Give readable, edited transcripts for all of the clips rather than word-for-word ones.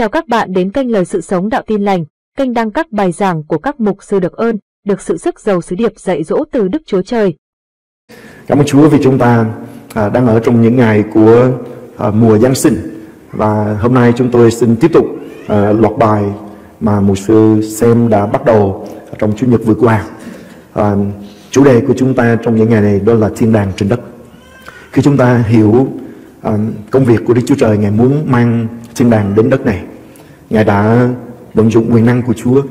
Chào các bạn đến kênh Lời Sự Sống Đạo Tin Lành, kênh đăng các bài giảng của các mục sư được ơn, được sự sức giàu sứ điệp dạy dỗ từ Đức Chúa Trời. Cảm ơn Chúa vì chúng ta đang ở trong những ngày của mùa Giáng sinh. Và hôm nay chúng tôi xin tiếp tục loạt bài mà mục sư Xem đã bắt đầu trong Chủ nhật vừa qua. Chủ đề của chúng ta trong những ngày này đó là thiên đàng trên đất. Khi chúng ta hiểu công việc của Đức Chúa Trời, Ngài muốn mang thiên đàng đến đất này. Ngài đã vận dụng quyền năng của Chúa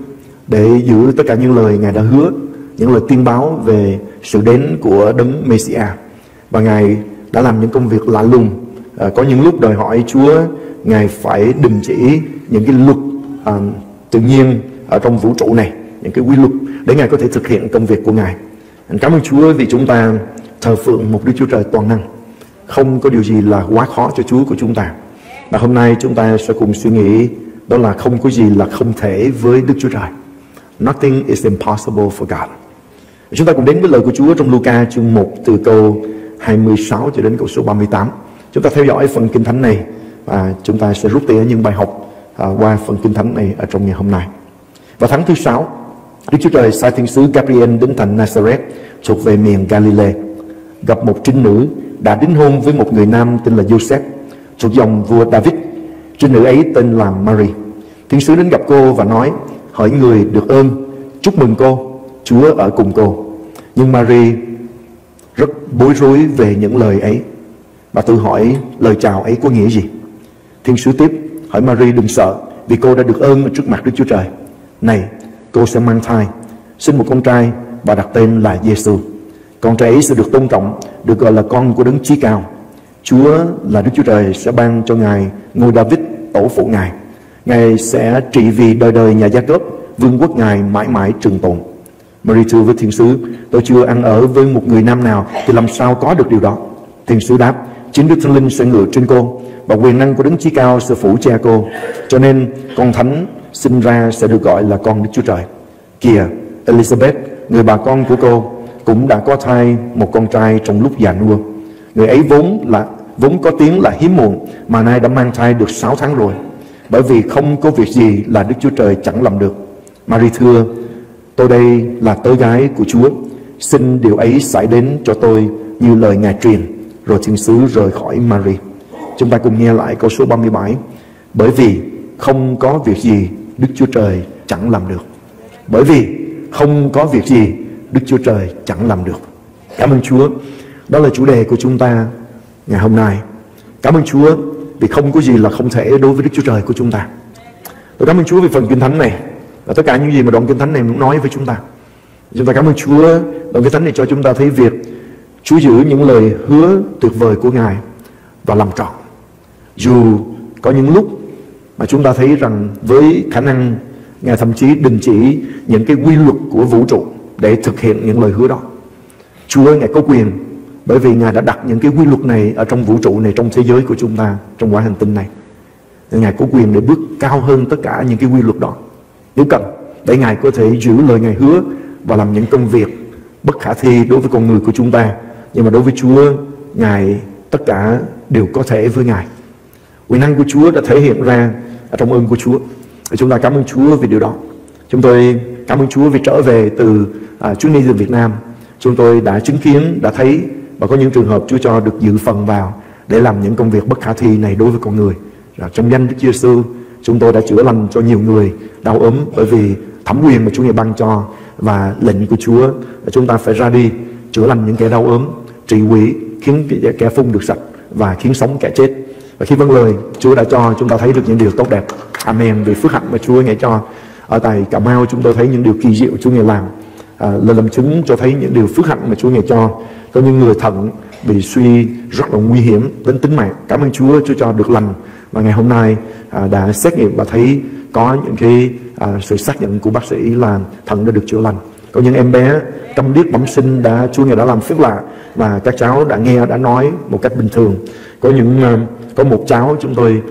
để giữ tất cả những lời Ngài đã hứa, những lời tiên báo về sự đến của Đấng Messiah. Và Ngài đã làm những công việc lạ lùng. Có những lúc đòi hỏi Chúa Ngài phải đình chỉ những cái luật tự nhiên ở trong vũ trụ này, những cái quy luật để Ngài có thể thực hiện công việc của Ngài. Cảm ơn Chúa vì chúng ta thờ phượng một Đức Chúa Trời toàn năng. Không có điều gì là quá khó cho Chúa của chúng ta. Và hôm nay chúng ta sẽ cùng suy nghĩ đó là không có gì là không thể với Đức Chúa Trời. Nothing is impossible for God. Chúng ta cùng đến với lời của Chúa trong Luca chương 1 từ câu 26 cho đến câu số 38. Chúng ta theo dõi phần Kinh Thánh này và chúng ta sẽ rút tỉa những bài học qua phần Kinh Thánh này ở trong ngày hôm nay. Vào tháng thứ 6, Đức Chúa Trời sai thiên sứ Gabriel đến thành Nazareth thuộc về miền Galile, gặp một trinh nữ đã đính hôn với một người nam tên là Joseph thuộc dòng vua David. Trinh nữ ấy tên là Marie. Thiên sứ đến gặp cô và nói: hỡi người được ơn, chúc mừng cô, Chúa ở cùng cô. Nhưng Marie rất bối rối về những lời ấy và tự hỏi lời chào ấy có nghĩa gì. Thiên sứ tiếp: hỡi Marie, đừng sợ, vì cô đã được ơn trước mặt Đức Chúa Trời. Này, cô sẽ mang thai, sinh một con trai và đặt tên là Giê-xu. Con trai ấy sẽ được tôn trọng, được gọi là con của Đấng Chí Cao. Chúa là Đức Chúa Trời sẽ ban cho Ngài ngôi David tổ phụ Ngài. Ngài sẽ trị vì đời đời nhà Gia-cốp, vương quốc Ngài mãi mãi trường tồn. Marie thưa với thiên sứ: tôi chưa ăn ở với một người nam nào thì làm sao có được điều đó? Thiên sứ đáp: chính Đức Thánh Linh sẽ ngự trên cô và quyền năng của Đấng Chí Cao sẽ phủ che cô. Cho nên con thánh sinh ra sẽ được gọi là con Đức Chúa Trời. Kìa, Elizabeth, người bà con của cô, cũng đã có thai một con trai trong lúc già nua. Người ấy vốn có tiếng là hiếm muộn mà nay đã mang thai được 6 tháng rồi, bởi vì không có việc gì là Đức Chúa Trời chẳng làm được. Marie thưa: tôi đây là tớ gái của Chúa, xin điều ấy xảy đến cho tôi như lời Ngài truyền. Rồi thiên sứ rời khỏi Marie. Chúng ta cùng nghe lại câu số 37: bởi vì không có việc gì Đức Chúa Trời chẳng làm được. Bởi vì không có việc gì Đức Chúa Trời chẳng làm được. Cảm ơn Chúa. Đó là chủ đề của chúng ta ngày hôm nay. Cảm ơn Chúa vì không có gì là không thể đối với Đức Chúa Trời của chúng ta. Tôi cảm ơn Chúa vì phần Kinh Thánh này và tất cả những gì mà đoạn Kinh Thánh này nói với chúng ta. Chúng ta cảm ơn Chúa. Đoạn Kinh Thánh này cho chúng ta thấy việc Chúa giữ những lời hứa tuyệt vời của Ngài và làm trọn. Dù có những lúc mà chúng ta thấy rằng với khả năng Ngài thậm chí đình chỉ những cái quy luật của vũ trụ để thực hiện những lời hứa đó. Chúa Ngài có quyền, bởi vì Ngài đã đặt những cái quy luật này ở trong vũ trụ này, trong thế giới của chúng ta, trong quả hành tinh này. Ngài có quyền để bước cao hơn tất cả những cái quy luật đó nếu cần, để Ngài có thể giữ lời Ngài hứa và làm những công việc bất khả thi đối với con người của chúng ta. Nhưng mà đối với Chúa, Ngài tất cả đều có thể với Ngài. Quyền năng của Chúa đã thể hiện ra ở trong ơn của Chúa. Chúng ta cảm ơn Chúa vì điều đó. Chúng tôi cảm ơn Chúa vì trở về từ chuyến đi từ Việt Nam. Chúng tôi đã chứng kiến, đã thấy và có những trường hợp Chúa cho được dự phần vào để làm những công việc bất khả thi này đối với con người. Trong danh Đức Giê-xu, chúng tôi đã chữa lành cho nhiều người đau ốm, bởi vì thẩm quyền mà Chúa Ngài ban cho và lệnh của Chúa là chúng ta phải ra đi chữa lành những kẻ đau ốm, trị quỷ, khiến kẻ phun được sạch và khiến sống kẻ chết. Và khi vâng lời, Chúa đã cho chúng ta thấy được những điều tốt đẹp. Amen. Vì phước hạnh mà Chúa Ngài cho. Ở tại Cà Mau chúng tôi thấy những điều kỳ diệu Chúa Ngài làm. Lời làm chứng cho thấy những điều phước hạnh mà Chúa Ngài cho. Có những người thận bị suy rất là nguy hiểm đến tính mạng. Cảm ơn Chúa, Chúa cho được lành. Và ngày hôm nay đã xét nghiệm và thấy có những cái sự xác nhận của bác sĩ là thận đã được chữa lành. Có những em bé câm điếc bẩm sinh đã Chúa Ngài đã làm phép lạ và các cháu đã nghe, đã nói một cách bình thường. Có một cháu chúng tôi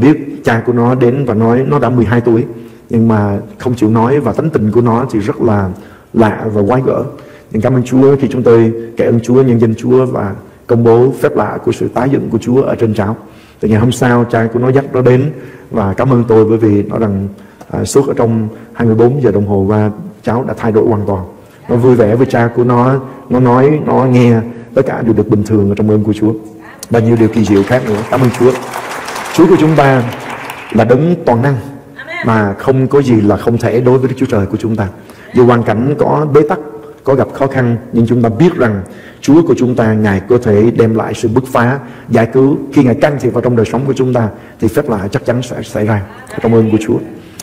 biết cha của nó đến và nói nó đã 12 tuổi. Nhưng mà không chịu nói và tính tình của nó thì rất là lạ và quái gở. Nhưng cảm ơn Chúa khi chúng tôi kể ơn Chúa, nhân danh Chúa và công bố phép lạ của sự tái dựng của Chúa ở trên cháu. Từ ngày hôm sau cha của nó dắt nó đến, và cảm ơn tôi bởi vì nó rằng suốt ở trong 24 giờ đồng hồ, và cháu đã thay đổi hoàn toàn. Nó vui vẻ với cha của nó nói, nó nghe, tất cả đều được bình thường ở trong ơn của Chúa. Và nhiều điều kỳ diệu khác nữa. Cảm ơn Chúa. Chúa của chúng ta là đấng toàn năng, mà không có gì là không thể đối với Đức Chúa Trời của chúng ta. Dù hoàn cảnh có bế tắc, có gặp khó khăn, nhưng chúng ta biết rằng Chúa của chúng ta, Ngài có thể đem lại sự bứt phá, giải cứu. Khi Ngài can thiệp vào trong đời sống của chúng ta thì phép lạ chắc chắn sẽ xảy ra. Cảm ơn của Chúa.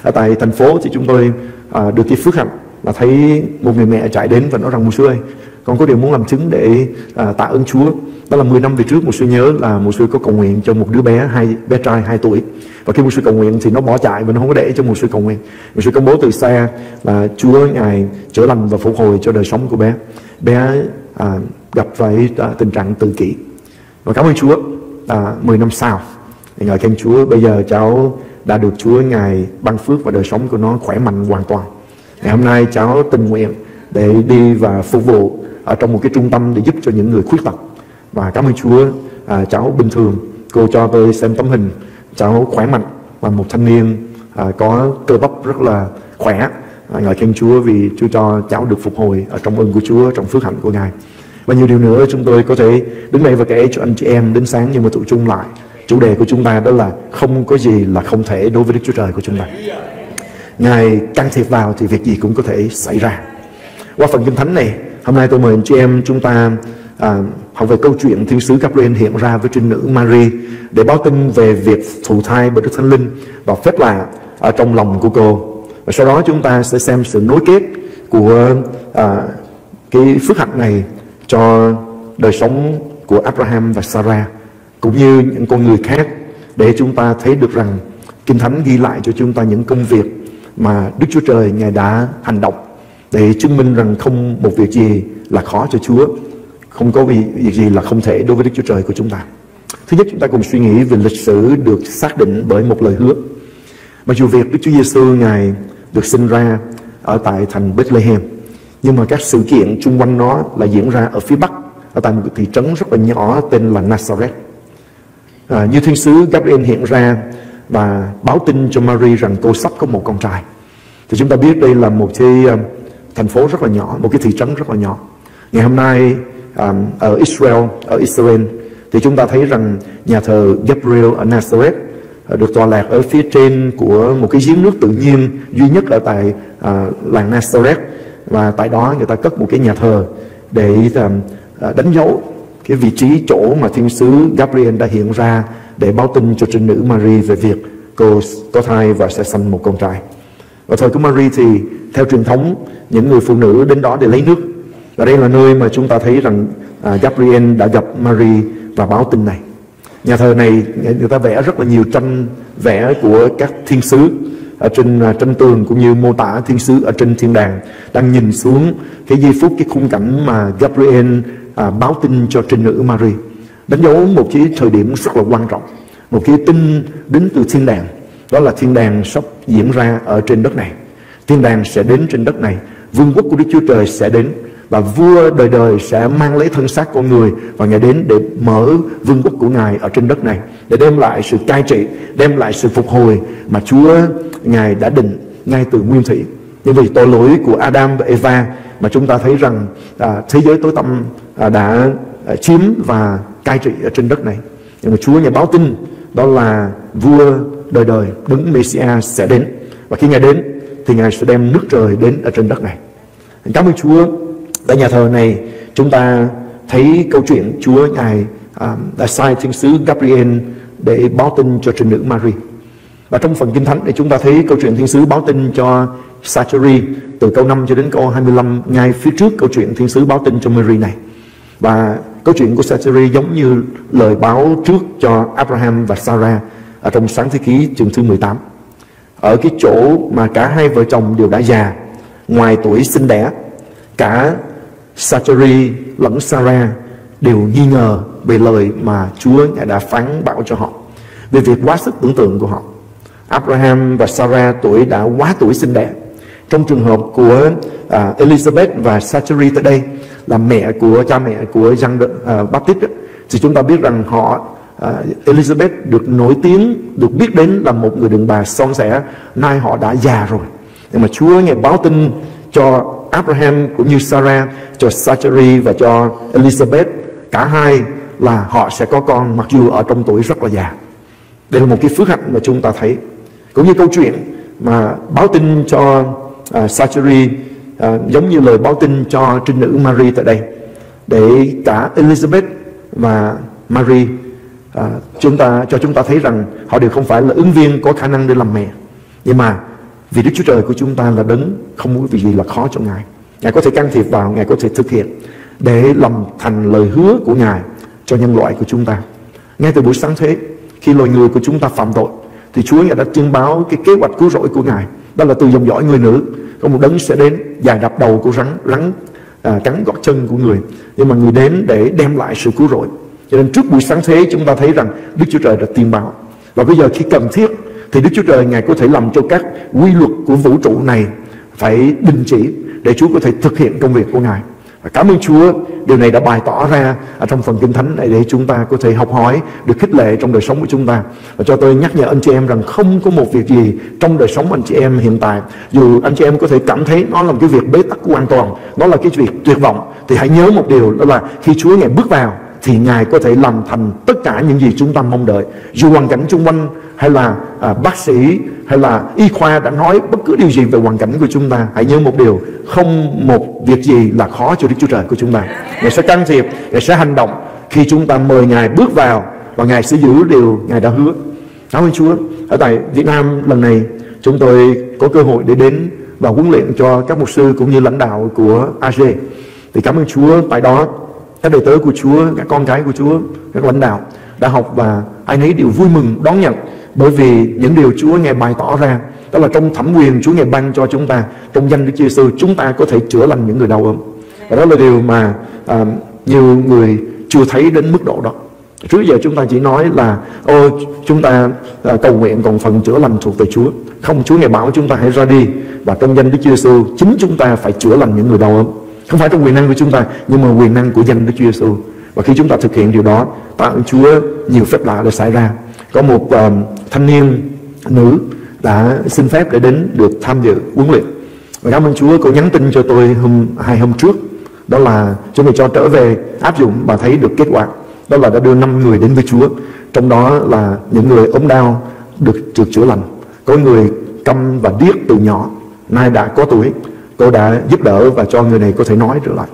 Ở tại thành phố thì chúng tôi được cái phước hạnh là thấy một người mẹ chạy đến và nói rằng: "Mục sư ơi, con có điều muốn làm chứng để tạ ơn Chúa." Đó là 10 năm về trước. Mục sư nhớ là mục sư có cầu nguyện cho một đứa bé, bé trai 2 tuổi. Và khi mục sư cầu nguyện thì nó bỏ chạy và nó không có để cho mục sư cầu nguyện. Mục sư công bố từ xa là Chúa Ngài chữa lành và phục hồi cho đời sống của bé. Bé gặp phải tình trạng tự kỷ. Và cảm ơn Chúa, 10 năm sau thì ngợi khen Chúa, bây giờ cháu đã được Chúa Ngài ban phước và đời sống của nó khỏe mạnh hoàn toàn. Ngày hôm nay cháu tình nguyện để đi và phục vụ ở trong một cái trung tâm để giúp cho những người khuyết tật. Và cảm ơn Chúa, cháu bình thường. Cô cho tôi xem tấm hình, cháu khỏe mạnh và một thanh niên có cơ bắp rất là khỏe. Ngợi khen Chúa vì Chúa cho cháu được phục hồi ở trong ơn của Chúa, trong phước hạnh của Ngài. Và nhiều điều nữa chúng tôi có thể đứng đây và kể cho anh chị em đến sáng, nhưng mà tụ chung lại, chủ đề của chúng ta đó là không có gì là không thể đối với Đức Chúa Trời của chúng ta. Ngài can thiệp vào thì việc gì cũng có thể xảy ra. Qua phần Kinh Thánh này, hôm nay tôi mời anh chị em chúng ta học về câu chuyện thiên sứ Gabriel hiện ra với trinh nữ Marie để báo tin về việc thụ thai bởi Đức Thánh Linh và phép lạ ở trong lòng của cô. Và sau đó chúng ta sẽ xem sự nối kết của cái phước hạnh này cho đời sống của Abraham và Sarah, cũng như những con người khác, để chúng ta thấy được rằng Kinh Thánh ghi lại cho chúng ta những công việc mà Đức Chúa Trời Ngài đã hành động để chứng minh rằng không một việc gì là khó cho Chúa, không có việc gì là không thể đối với Đức Chúa Trời của chúng ta. Thứ nhất, chúng ta cùng suy nghĩ về lịch sử được xác định bởi một lời hứa. Mặc dù việc Đức Chúa Giê-xu Ngài được sinh ra ở tại thành Bethlehem, nhưng mà các sự kiện chung quanh nó là diễn ra ở phía Bắc, ở tại một thị trấn rất là nhỏ tên là Nazareth. Như thiên sứ Gabriel hiện ra và báo tin cho Mary rằng cô sắp có một con trai, thì chúng ta biết đây là một cái thành phố rất là nhỏ, một cái thị trấn rất là nhỏ. Ngày hôm nay ở Israel thì chúng ta thấy rằng nhà thờ Gabriel ở Nazareth được tọa lạc ở phía trên của một cái giếng nước tự nhiên duy nhất ở tại làng Nazareth, và tại đó người ta cất một cái nhà thờ để đánh dấu cái vị trí chỗ mà thiên sứ Gabriel đã hiện ra để báo tin cho trinh nữ Marie về việc cô có thai và sẽ sanh một con trai. Và thời của Marie thì theo truyền thống, những người phụ nữ đến đó để lấy nước. Và đây là nơi mà chúng ta thấy rằng Gabriel đã gặp Marie và báo tin này. Nhà thờ này người ta vẽ rất là nhiều tranh vẽ của các thiên sứ ở trên tranh tường, cũng như mô tả thiên sứ ở trên thiên đàng đang nhìn xuống cái giây phút, cái khung cảnh mà Gabriel báo tin cho trinh nữ Marie, đánh dấu một cái thời điểm rất là quan trọng, một cái tin đến từ thiên đàng. Đó là thiên đàng sắp diễn ra ở trên đất này. Thiên đàng sẽ đến trên đất này, vương quốc của Đức Chúa Trời sẽ đến, và vua đời đời sẽ mang lấy thân xác con người, và Ngài đến để mở vương quốc của Ngài ở trên đất này, để đem lại sự cai trị, đem lại sự phục hồi mà Chúa Ngài đã định ngay từ nguyên thủy. Bởi vì tội lỗi của Adam và Eva mà chúng ta thấy rằng thế giới tối tăm đã chiếm và cai trị ở trên đất này. Nhưng mà Chúa Ngài báo tin đó là vua đời đời, Đấng Messiah sẽ đến. Và khi Ngài đến thì Ngài sẽ đem nước trời đến ở trên đất này. Cảm ơn Chúa. Tại nhà thờ này chúng ta thấy câu chuyện Chúa Ngài đã sai thiên sứ Gabriel để báo tin cho trinh nữ Marie. Và trong phần Kinh Thánh thì chúng ta thấy câu chuyện thiên sứ báo tin cho Zacharie từ câu 5 cho đến câu 25, ngay phía trước câu chuyện thiên sứ báo tin cho Mary này. Và câu chuyện của Zacharie giống như lời báo trước cho Abraham và Sarah ở trong Sáng Thế Ký chương thứ 18. Ở cái chỗ mà cả hai vợ chồng đều đã già, ngoài tuổi sinh đẻ, cả Zacharie lẫn Sarah đều nghi ngờ về lời mà Chúa đã phán bảo cho họ, về việc quá sức tưởng tượng của họ. Abraham và Sarah tuổi đã quá tuổi sinh đẻ. Trong trường hợp của Elizabeth và Zacharie tại đây là mẹ của cha mẹ của Giăng Báp Tít, thì chúng ta biết rằng họ Elizabeth được nổi tiếng, được biết đến là một người đàn bà son sẻ. Nay họ đã già rồi, nhưng mà Chúa Ngài báo tin cho Abraham cũng như Sarah, cho Zacharie và cho Elizabeth, cả hai là họ sẽ có con mặc dù ở trong tuổi rất là già. Đây là một cái phước hạnh mà chúng ta thấy. Cũng như câu chuyện mà báo tin cho Zacharie, giống như lời báo tin cho trinh nữ Marie tại đây, để cả Elizabeth và Marie chúng ta thấy rằng họ đều không phải là ứng viên có khả năng để làm mẹ, nhưng mà vì Đức Chúa Trời của chúng ta là đấng không có việc gì là khó cho Ngài. Ngài có thể can thiệp vào, Ngài có thể thực hiện để làm thành lời hứa của Ngài cho nhân loại của chúng ta. Ngay từ buổi sáng thế, khi loài người của chúng ta phạm tội, thì Chúa Ngài đã tuyên báo cái kế hoạch cứu rỗi của Ngài. Đó là từ dòng dõi người nữ có một đấng sẽ đến, dài đập đầu của rắn cắn gót chân của người, nhưng mà người đến để đem lại sự cứu rỗi. Cho nên trước buổi sáng thế chúng ta thấy rằng Đức Chúa Trời đã tuyên báo. Và bây giờ khi cần thiết thì Đức Chúa Trời Ngài có thể làm cho các quy luật của vũ trụ này phải đình chỉ, để Chúa có thể thực hiện công việc của Ngài. Và cảm ơn Chúa, điều này đã bày tỏ ra ở trong phần Kinh Thánh này, để chúng ta có thể học hỏi, được khích lệ trong đời sống của chúng ta. Và cho tôi nhắc nhở anh chị em rằng không có một việc gì trong đời sống anh chị em hiện tại, dù anh chị em có thể cảm thấy nó là một cái việc bế tắc hoàn toàn, nó là cái việc tuyệt vọng, thì hãy nhớ một điều, đó là khi Chúa Ngài bước vào thì Ngài có thể làm thành tất cả những gì chúng ta mong đợi. Dù hoàn cảnh xung quanh hay là bác sĩ hay là y khoa đã nói bất cứ điều gì về hoàn cảnh của chúng ta, hãy nhớ một điều, không một việc gì là khó cho Đức Chúa Trời của chúng ta. Ngài sẽ can thiệp, Ngài sẽ hành động khi chúng ta mời Ngài bước vào, và Ngài sẽ giữ điều Ngài đã hứa. Cảm ơn Chúa. Ở tại Việt Nam lần này, chúng tôi có cơ hội để đến và huấn luyện cho các mục sư cũng như lãnh đạo của AG. Thì cảm ơn Chúa, tại đó các đệ tớ của Chúa, các con cái của Chúa, các lãnh đạo đã học, và ai nấy đều vui mừng đón nhận, bởi vì những điều Chúa Ngài bày tỏ ra, đó là trong thẩm quyền Chúa Ngài ban cho chúng ta, trong danh Đức Chúa Giê-xu chúng ta có thể chữa lành những người đau ốm. Và đó là điều mà nhiều người chưa thấy đến mức độ đó. Trước giờ chúng ta chỉ nói là ôi chúng ta cầu nguyện, còn phần chữa lành thuộc về Chúa. Không, Chúa Ngài bảo chúng ta hãy ra đi, và trong danh Đức Chúa Giê-xu chính chúng ta phải chữa lành những người đau ốm. Không phải trong quyền năng của chúng ta, nhưng mà quyền năng của danh Đức Chúa Giê-xu. Và khi chúng ta thực hiện điều đó, tạ ơn Chúa, nhiều phép lạ đã xảy ra. Có một thanh niên nữ đã xin phép để đến được tham dự huấn luyện. Và cảm ơn Chúa, cô nhắn tin cho tôi hai hôm trước, đó là chúng tôi cho trở về áp dụng và thấy được kết quả. Đó là đã đưa 5 người đến với Chúa, trong đó là những người ốm đau được chữa lành, có người câm và điếc từ nhỏ, nay đã có tuổi. Cô đã giúp đỡ và cho người này có thể nói trở lại.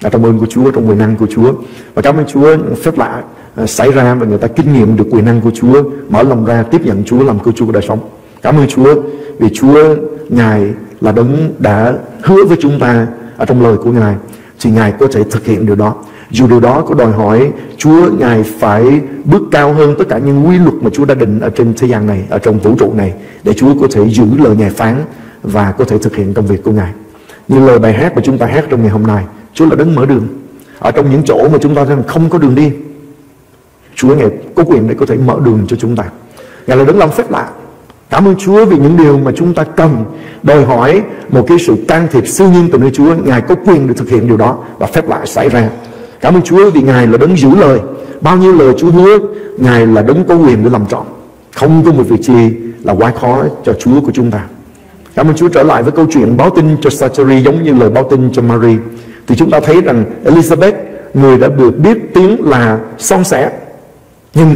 Là trong ơn của Chúa, trong quyền năng của Chúa. Và cảm ơn Chúa, phép lạ xảy ra và người ta kinh nghiệm được quyền năng của Chúa, mở lòng ra tiếp nhận Chúa làm cứu Chúa của đời sống. Cảm ơn Chúa, vì Chúa Ngài là đấng đã hứa với chúng ta ở trong lời của Ngài, thì Ngài có thể thực hiện điều đó. Dù điều đó có đòi hỏi Chúa Ngài phải bước cao hơn tất cả những quy luật mà Chúa đã định ở trên thế gian này, ở trong vũ trụ này, để Chúa có thể giữ lời Ngài phán và có thể thực hiện công việc của Ngài. Như lời bài hát mà chúng ta hát trong ngày hôm nay, Chúa là đấng mở đường. Ở trong những chỗ mà chúng ta không có đường đi, Chúa Ngài có quyền để có thể mở đường cho chúng ta. Ngài là đấng làm phép lạ. Cảm ơn Chúa vì những điều mà chúng ta cần, đòi hỏi một cái sự can thiệp siêu nhiên từ nơi Chúa, Ngài có quyền để thực hiện điều đó và phép lạ xảy ra. Cảm ơn Chúa vì Ngài là đấng giữ lời. Bao nhiêu lời Chúa hứa, Ngài là đấng có quyền để làm trọn. Không có một việc gì là quá khó cho Chúa của chúng ta. Cảm ơn Chúa. Trở lại với câu chuyện báo tin cho Zacharie giống như lời báo tin cho Marie, thì chúng ta thấy rằng Elizabeth, người đã được biết tiếng là son sẻ, nhưng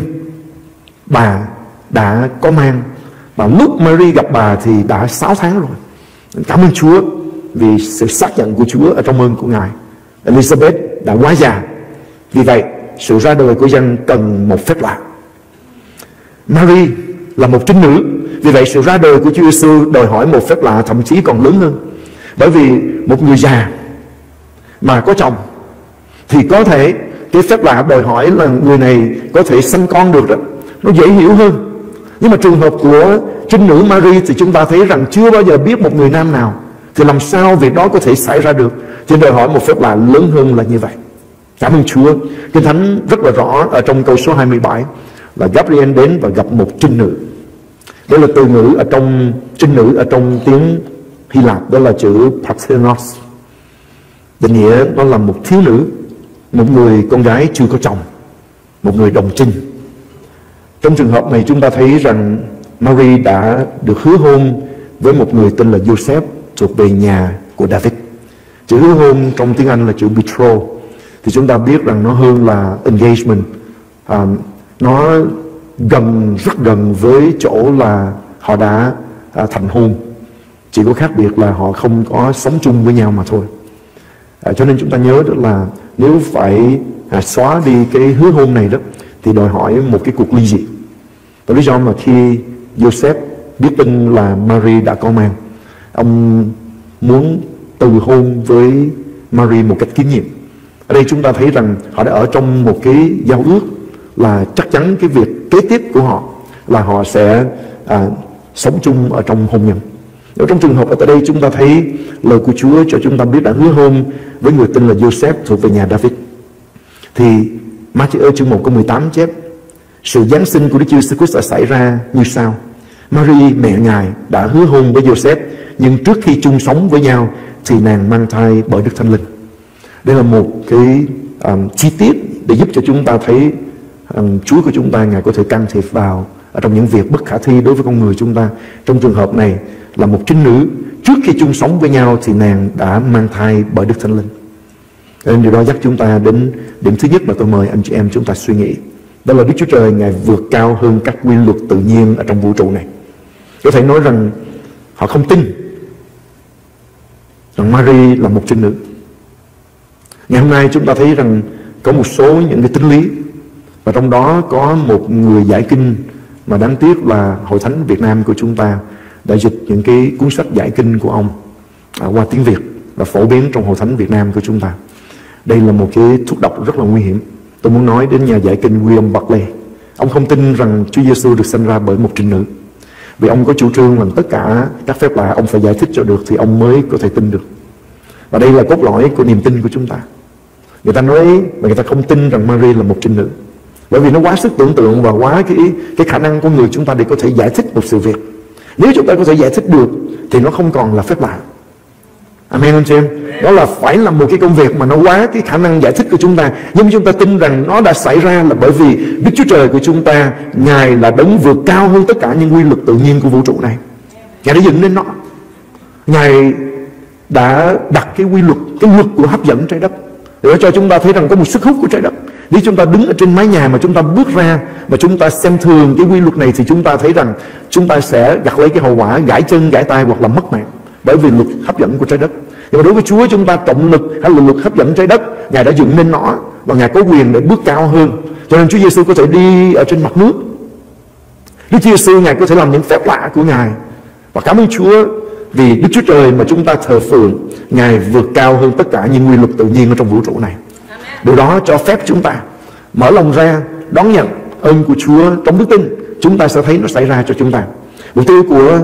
bà đã có mang. Và lúc Marie gặp bà thì đã 6 tháng rồi. Cảm ơn Chúa vì sự xác nhận của Chúa ở trong ơn của Ngài. Elizabeth đã quá già, vì vậy sự ra đời của dân cần một phép lạ. Marie là một trinh nữ, vì vậy sự ra đời của Chúa Giê-xu đòi hỏi một phép lạ thậm chí còn lớn hơn. Bởi vì một người già mà có chồng thì có thể cái phép lạ đòi hỏi là người này có thể sanh con được đó, nó dễ hiểu hơn. Nhưng mà trường hợp của trinh nữ Marie thì chúng ta thấy rằng chưa bao giờ biết một người nam nào, thì làm sao việc đó có thể xảy ra được, thì đòi hỏi một phép lạ lớn hơn là như vậy. Cảm ơn Chúa. Kinh Thánh rất là rõ ở trong câu số 27 là Gabriel đến và gặp một trinh nữ. Đó là từ ngữ ở trong trinh nữ ở trong tiếng Hy Lạp, đó là chữ Parthenos. Định nghĩa nó là một thiếu nữ, một người con gái chưa có chồng, một người đồng trinh. Trong trường hợp này chúng ta thấy rằng Marie đã được hứa hôn với một người tên là Joseph thuộc về nhà của David. Chữ hứa hôn trong tiếng Anh là chữ betroth. Thì chúng ta biết rằng nó hơn là engagement. Nó gần, rất gần với chỗ là họ đã thành hôn. Chỉ có khác biệt là họ không có sống chung với nhau mà thôi. Cho nên chúng ta nhớ đó là nếu phải xóa đi cái hứa hôn này đó thì đòi hỏi một cái cuộc ly dị. Và lý do mà khi Joseph biết tin là Marie đã có mang, ông muốn từ hôn với Marie một cách kín nhiệm. Ở đây chúng ta thấy rằng họ đã ở trong một cái giao ước là chắc chắn cái việc kế tiếp của họ là họ sẽ sống chung ở trong hôn nhân. Nếu trong trường hợp ở đây chúng ta thấy lời của Chúa cho chúng ta biết đã hứa hôn với người tên là Joseph thuộc về nhà David, thì Ma-thi-ơ chương 1 câu 18 chép: sự Giáng sinh của Đức Chúa Jesus đã xảy ra như sau. Marie mẹ Ngài đã hứa hôn với Joseph, nhưng trước khi chung sống với nhau thì nàng mang thai bởi Đức Thánh Linh. Đây là một cái chi tiết để giúp cho chúng ta thấy Chúa của chúng ta, Ngài có thể can thiệp vào ở trong những việc bất khả thi đối với con người chúng ta. Trong trường hợp này là một trinh nữ, trước khi chung sống với nhau thì nàng đã mang thai bởi Đức Thánh Linh. Nên điều đó dắt chúng ta đến điểm thứ nhất mà tôi mời anh chị em chúng ta suy nghĩ. Đó là Đức Chúa Trời Ngài vượt cao hơn các quy luật tự nhiên ở trong vũ trụ này. Có thể nói rằng họ không tin rằng Marie là một trinh nữ. Ngày hôm nay chúng ta thấy rằng có một số những cái triết lý, và trong đó có một người giải kinh mà đáng tiếc là Hội Thánh Việt Nam của chúng ta đã dịch những cái cuốn sách giải kinh của ông qua tiếng Việt và phổ biến trong Hội Thánh Việt Nam của chúng ta. Đây là một cái thuốc độc rất là nguy hiểm. Tôi muốn nói đến nhà giải kinh William Barclay. Ông không tin rằng Chúa Giêsu được sinh ra bởi một trinh nữ, vì ông có chủ trương rằng tất cả các phép lạ ông phải giải thích cho được thì ông mới có thể tin được. Và đây là cốt lõi của niềm tin của chúng ta. Người ta nói mà người ta không tin rằng Marie là một trinh nữ, bởi vì nó quá sức tưởng tượng và quá cái khả năng của người chúng ta để có thể giải thích một sự việc. Nếu chúng ta có thể giải thích được thì nó không còn là phép lạ. Amen anh chị em. Đó là phải là một cái công việc mà nó quá cái khả năng giải thích của chúng ta. Nhưng chúng ta tin rằng nó đã xảy ra là bởi vì Đức Chúa Trời của chúng ta, Ngài là đấng vượt cao hơn tất cả những quy luật tự nhiên của vũ trụ này. Ngài đã dựng nên nó. Ngài đã đặt cái quy luật, cái luật của hấp dẫn trái đất để cho chúng ta thấy rằng có một sức hút của trái đất. Nếu chúng ta đứng ở trên mái nhà mà chúng ta bước ra mà chúng ta xem thường cái quy luật này thì chúng ta thấy rằng chúng ta sẽ gặt lấy cái hậu quả gãy chân, gãy tay hoặc là mất mạng, bởi vì luật hấp dẫn của trái đất. Nhưng mà đối với Chúa chúng ta trọng lực hay là luật hấp dẫn trái đất, Ngài đã dựng nên nó và Ngài có quyền để bước cao hơn. Cho nên Chúa Giêsu có thể đi ở trên mặt nước. Đức Chúa Giêsu Ngài có thể làm những phép lạ của Ngài. Và cảm ơn Chúa vì Đức Chúa Trời mà chúng ta thờ phượng, Ngài vượt cao hơn tất cả những quy luật tự nhiên ở trong vũ trụ này. Điều đó cho phép chúng ta mở lòng ra đón nhận ơn của Chúa trong đức tin. Chúng ta sẽ thấy nó xảy ra cho chúng ta. Mục tiêu của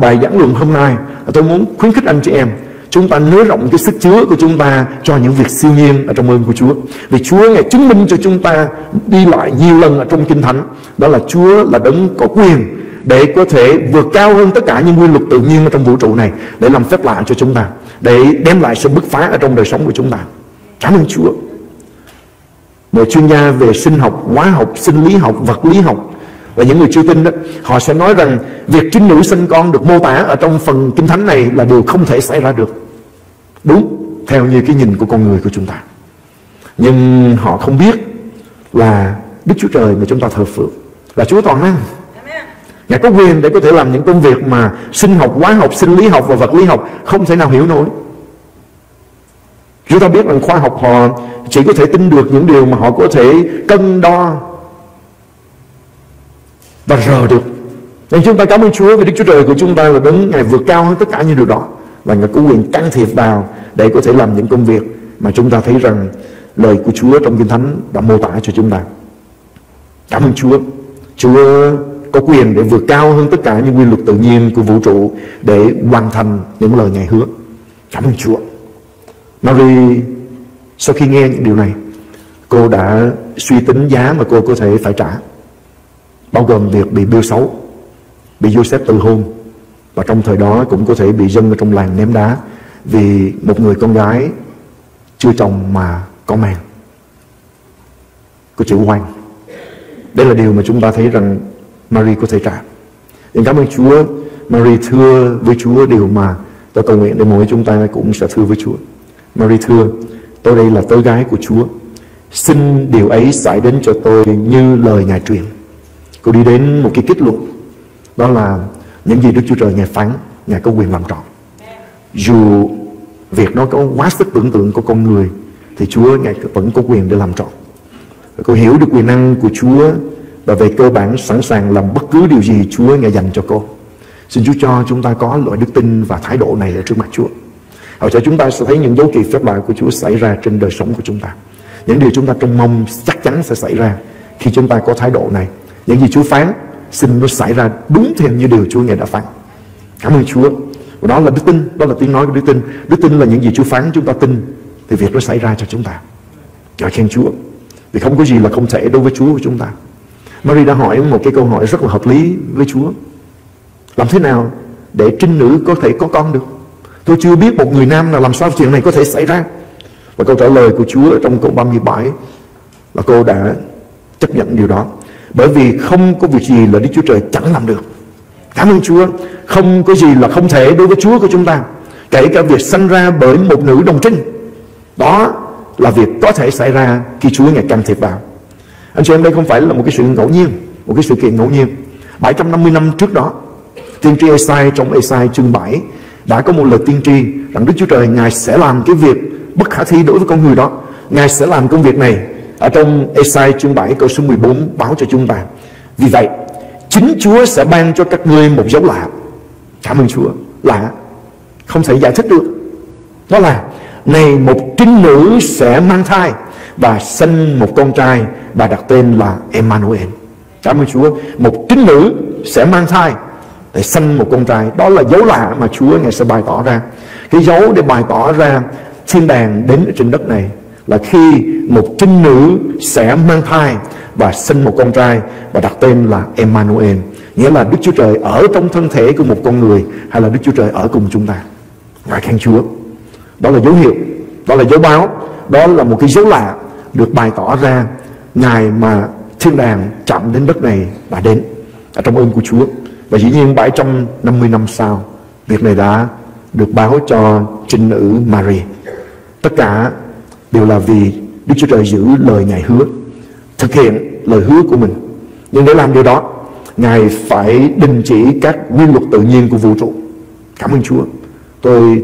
bài giảng luận hôm nay, tôi muốn khuyến khích anh chị em chúng ta nới rộng cái sức chứa của chúng ta cho những việc siêu nhiên ở trong ơn của Chúa. Vì Chúa Ngài chứng minh cho chúng ta đi lại nhiều lần ở trong Kinh Thánh, đó là Chúa là đấng có quyền để có thể vượt cao hơn tất cả những quy luật tự nhiên ở trong vũ trụ này, để làm phép lạ cho chúng ta, để đem lại sự bứt phá ở trong đời sống của chúng ta. Cảm ơn Chúa. Một chuyên gia về sinh học, hóa học, sinh lý học, vật lý học và những người chưa tin đó, họ sẽ nói rằng việc trinh nữ sinh con được mô tả ở trong phần Kinh Thánh này là điều không thể xảy ra được. Đúng, theo như cái nhìn của con người của chúng ta. Nhưng họ không biết là Đức Chúa Trời mà chúng ta thờ phượng là Chúa toàn năng. Ngài có quyền để có thể làm những công việc mà sinh học, hóa học, sinh lý học và vật lý học không thể nào hiểu nổi. Chúng ta biết rằng khoa học họ chỉ có thể tin được những điều mà họ có thể cân đo và rờ được. Nên chúng ta cảm ơn Chúa vì Đức Chúa Trời của chúng ta là đấng Ngài vượt cao hơn tất cả những điều đó, và Ngài có quyền can thiệp vào để có thể làm những công việc mà chúng ta thấy rằng lời của Chúa trong Kinh Thánh đã mô tả cho chúng ta. Cảm ơn Chúa. Chúa có quyền để vượt cao hơn tất cả những quy luật tự nhiên của vũ trụ để hoàn thành những lời Ngài hứa. Cảm ơn Chúa. Marie sau khi nghe những điều này, cô đã suy tính giá mà cô có thể phải trả, bao gồm việc bị bêu xấu, bị Joseph từ hôn, và trong thời đó cũng có thể bị dân ở trong làng ném đá vì một người con gái chưa chồng mà có mang của chữ hoang. Đây là điều mà chúng ta thấy rằng Marie có thể trả. Em cảm ơn Chúa. Marie thưa với Chúa điều mà tôi cầu nguyện để mỗi chúng ta cũng sẽ thưa với Chúa. Marie thưa, tôi đây là tớ gái của Chúa, xin điều ấy xảy đến cho tôi như lời Ngài truyền. Cô đi đến một cái kết luận, đó là những gì Đức Chúa Trời Ngài phán, Ngài có quyền làm trọn. Dù việc nó có quá sức tưởng tượng của con người, thì Chúa Ngài vẫn có quyền để làm trọn. Cô hiểu được quyền năng của Chúa và về cơ bản sẵn sàng làm bất cứ điều gì Chúa Ngài dành cho cô. Xin Chúa cho chúng ta có loại đức tin và thái độ này ở trước mặt Chúa. Hầu cho chúng ta sẽ thấy những dấu kỳ phép lạ của Chúa xảy ra trên đời sống của chúng ta. Những điều chúng ta trông mong chắc chắn sẽ xảy ra khi chúng ta có thái độ này. Những gì Chúa phán, xin nó xảy ra đúng theo như điều Chúa Ngài đã phán. Cảm ơn Chúa. Và đó là đức tin, đó là tiếng nói của đức tin. Đức tin là những gì Chúa phán chúng ta tin, thì việc nó xảy ra cho chúng ta. Ngợi khen Chúa. Vì không có gì là không thể đối với Chúa của chúng ta. Marie đã hỏi một cái câu hỏi rất là hợp lý với Chúa. Làm thế nào để trinh nữ có thể có con được? Tôi chưa biết một người nam nào làm sao chuyện này có thể xảy ra. Và câu trả lời của Chúa trong câu 37 là cô đã chấp nhận điều đó. Bởi vì không có việc gì là Đức Chúa Trời chẳng làm được. Cảm ơn Chúa. Không có gì là không thể đối với Chúa của chúng ta. Kể cả việc sanh ra bởi một nữ đồng trinh, đó là việc có thể xảy ra khi Chúa Ngài can thiệp vào. Anh chị em, đây không phải là một cái sự ngẫu nhiên, một cái sự kiện ngẫu nhiên. 750 năm trước đó, tiên tri Ê-sai trong Ê-sai chương 7 đã có một lời tiên tri rằng Đức Chúa Trời Ngài sẽ làm cái việc bất khả thi đối với con người đó. Ngài sẽ làm công việc này. Ở trong Ê-sai chương 7 câu số 14 báo cho chúng ta: vì vậy chính Chúa sẽ ban cho các ngươi một dấu lạ. Cảm ơn Chúa. Lạ không thể giải thích được. Đó là này, một trinh nữ sẽ mang thai và sinh một con trai và đặt tên là Emmanuel. Cảm ơn Chúa. Một trinh nữ sẽ mang thai để sinh một con trai. Đó là dấu lạ mà Chúa Ngài sẽ bày tỏ ra. Cái dấu để bày tỏ ra thiên đàng đến ở trên đất này là khi một trinh nữ sẽ mang thai và sinh một con trai và đặt tên là Emmanuel. Nghĩa là Đức Chúa Trời ở trong thân thể của một con người, hay là Đức Chúa Trời ở cùng chúng ta. Ngài khen Chúa. Đó là dấu hiệu, đó là dấu báo, đó là một cái dấu lạ được bày tỏ ra ngày mà thiên đàng chạm đến đất này và đến ở trong ơn của Chúa. Và dĩ nhiên 750 năm sau, việc này đã được báo cho trinh nữ Mary. Tất cả đều là vì Đức Chúa Trời giữ lời Ngài hứa, thực hiện lời hứa của mình. Nhưng để làm điều đó, Ngài phải đình chỉ các quy luật tự nhiên của vũ trụ. Cảm ơn Chúa. Tôi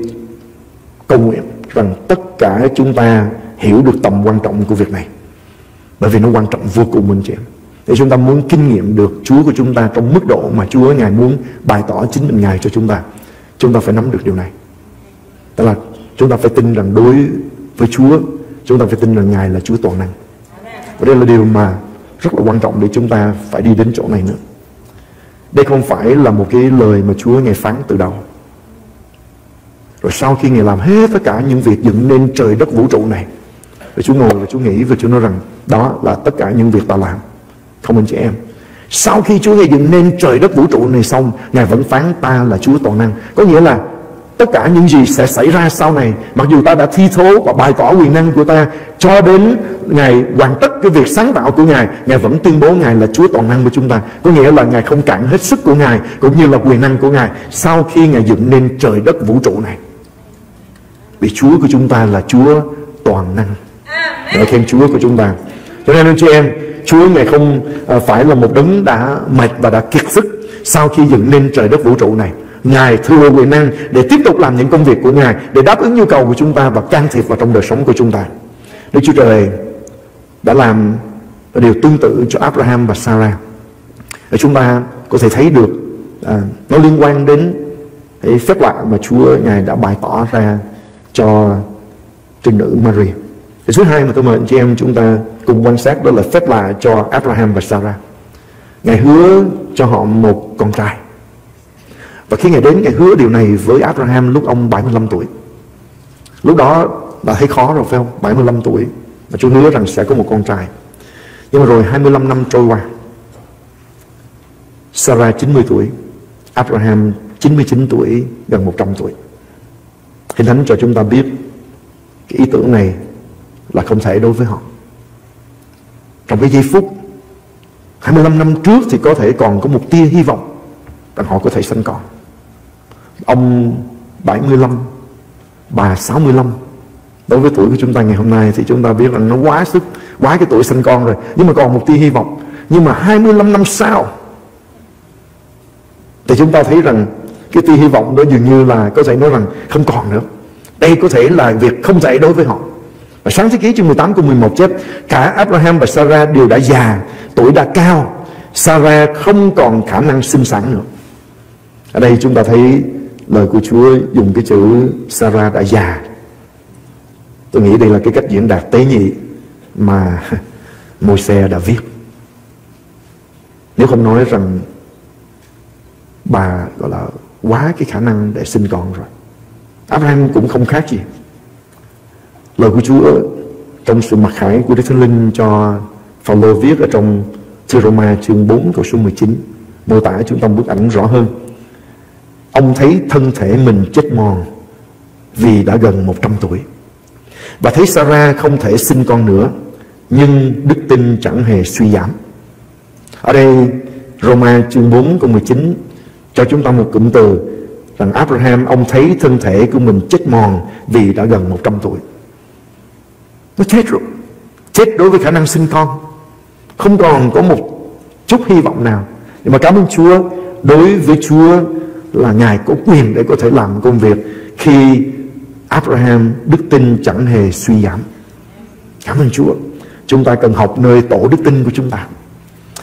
cầu nguyện rằng tất cả chúng ta hiểu được tầm quan trọng của việc này, bởi vì nó quan trọng vô cùng, anh chị em. Để chúng ta muốn kinh nghiệm được Chúa của chúng ta trong mức độ mà Chúa Ngài muốn bày tỏ chính mình Ngài cho chúng ta phải nắm được điều này. Tức là chúng ta phải tin rằng đối với Chúa, chúng ta phải tin rằng Ngài là Chúa toàn năng. Và đây là điều mà rất là quan trọng để chúng ta phải đi đến chỗ này nữa. Đây không phải là một cái lời mà Chúa Ngài phán từ đầu, rồi sau khi Ngài làm hết tất cả những việc dựng nên trời đất vũ trụ này, rồi Chúa ngồi và Chúa nghĩ và Chúa nói rằng đó là tất cả những việc ta làm. Không, anh chị em. Sau khi Chúa Ngài dựng nên trời đất vũ trụ này xong, Ngài vẫn phán ta là Chúa toàn năng. Có nghĩa là tất cả những gì sẽ xảy ra sau này, mặc dù ta đã thi thố và bày tỏ quyền năng của ta cho đến Ngài hoàn tất cái việc sáng tạo của Ngài, Ngài vẫn tuyên bố Ngài là Chúa toàn năng của chúng ta. Có nghĩa là Ngài không cạn hết sức của Ngài cũng như là quyền năng của Ngài sau khi Ngài dựng nên trời đất vũ trụ này. Vì Chúa của chúng ta là Chúa toàn năng. Ngợi khen Chúa của chúng ta. Cho nên anh chị em, Chúa Ngài không phải là một đấng đã mệt và đã kiệt sức sau khi dựng nên trời đất vũ trụ này. Ngài thừa quyền năng để tiếp tục làm những công việc của Ngài, để đáp ứng nhu cầu của chúng ta và can thiệp vào trong đời sống của chúng ta. Đức Chúa Trời đã làm điều tương tự cho Abraham và Sarah. Để chúng ta có thể thấy được nó liên quan đến cái phép lạ mà Chúa Ngài đã bày tỏ ra cho trinh nữ Maria. Cái thứ hai mà tôi mời anh chị em chúng ta cùng quan sát, đó là phép lạ cho Abraham và Sarah. Ngài hứa cho họ một con trai. Và khi Ngài đến, Ngài hứa điều này với Abraham lúc ông 75 tuổi. Lúc đó là thấy khó rồi phải không? 75 tuổi mà Chúa hứa rằng sẽ có một con trai. Nhưng mà rồi 25 năm trôi qua, Sarah 90 tuổi, Abraham 99 tuổi, gần 100 tuổi. Kinh Thánh cho chúng ta biết cái ý tưởng này là không thể đối với họ. Trong cái giây phút 25 năm trước thì có thể còn có một tia hy vọng rằng họ có thể sinh con. Ông 75, bà 65. Đối với tuổi của chúng ta ngày hôm nay thì chúng ta biết rằng nó quá sức, quá cái tuổi sinh con rồi, nhưng mà còn một tia hy vọng. Nhưng mà 25 năm sau thì chúng ta thấy rằng cái tia hy vọng đó dường như là có thể nói rằng không còn nữa. Đây có thể là việc không thể đối với họ. Và Sáng Thế Ký chương 18 câu 11 chép: cả Abraham và Sarah đều đã già, tuổi đã cao, Sarah không còn khả năng sinh sản nữa. Ở đây chúng ta thấy lời của Chúa dùng cái chữ Sarah đã già. Tôi nghĩ đây là cái cách diễn đạt tế nhị mà Môi-se đã viết. Nếu không nói rằng bà gọi là quá cái khả năng để sinh con rồi, Abraham cũng không khác gì. Lời của Chúa trong sự mặc khải của Đức Thánh Linh cho Phao-lô viết ở trong thư Roma chương 4 câu số 19 mô tả chúng ta bức ảnh rõ hơn. Ông thấy thân thể mình chết mòn vì đã gần 100 tuổi, và thấy Sarah không thể sinh con nữa, nhưng đức tin chẳng hề suy giảm. Ở đây Roma chương 4 câu 19 cho chúng ta một cụm từ rằng Abraham ông thấy thân thể của mình chết mòn vì đã gần 100 tuổi. Nó chết rồi, chết đối với khả năng sinh con, không còn có một chút hy vọng nào. Nhưng mà cảm ơn Chúa, đối với Chúa là Ngài có quyền để có thể làm công việc. Khi Abraham đức tin chẳng hề suy giảm, cảm ơn Chúa. Chúng ta cần học nơi tổ đức tin của chúng ta.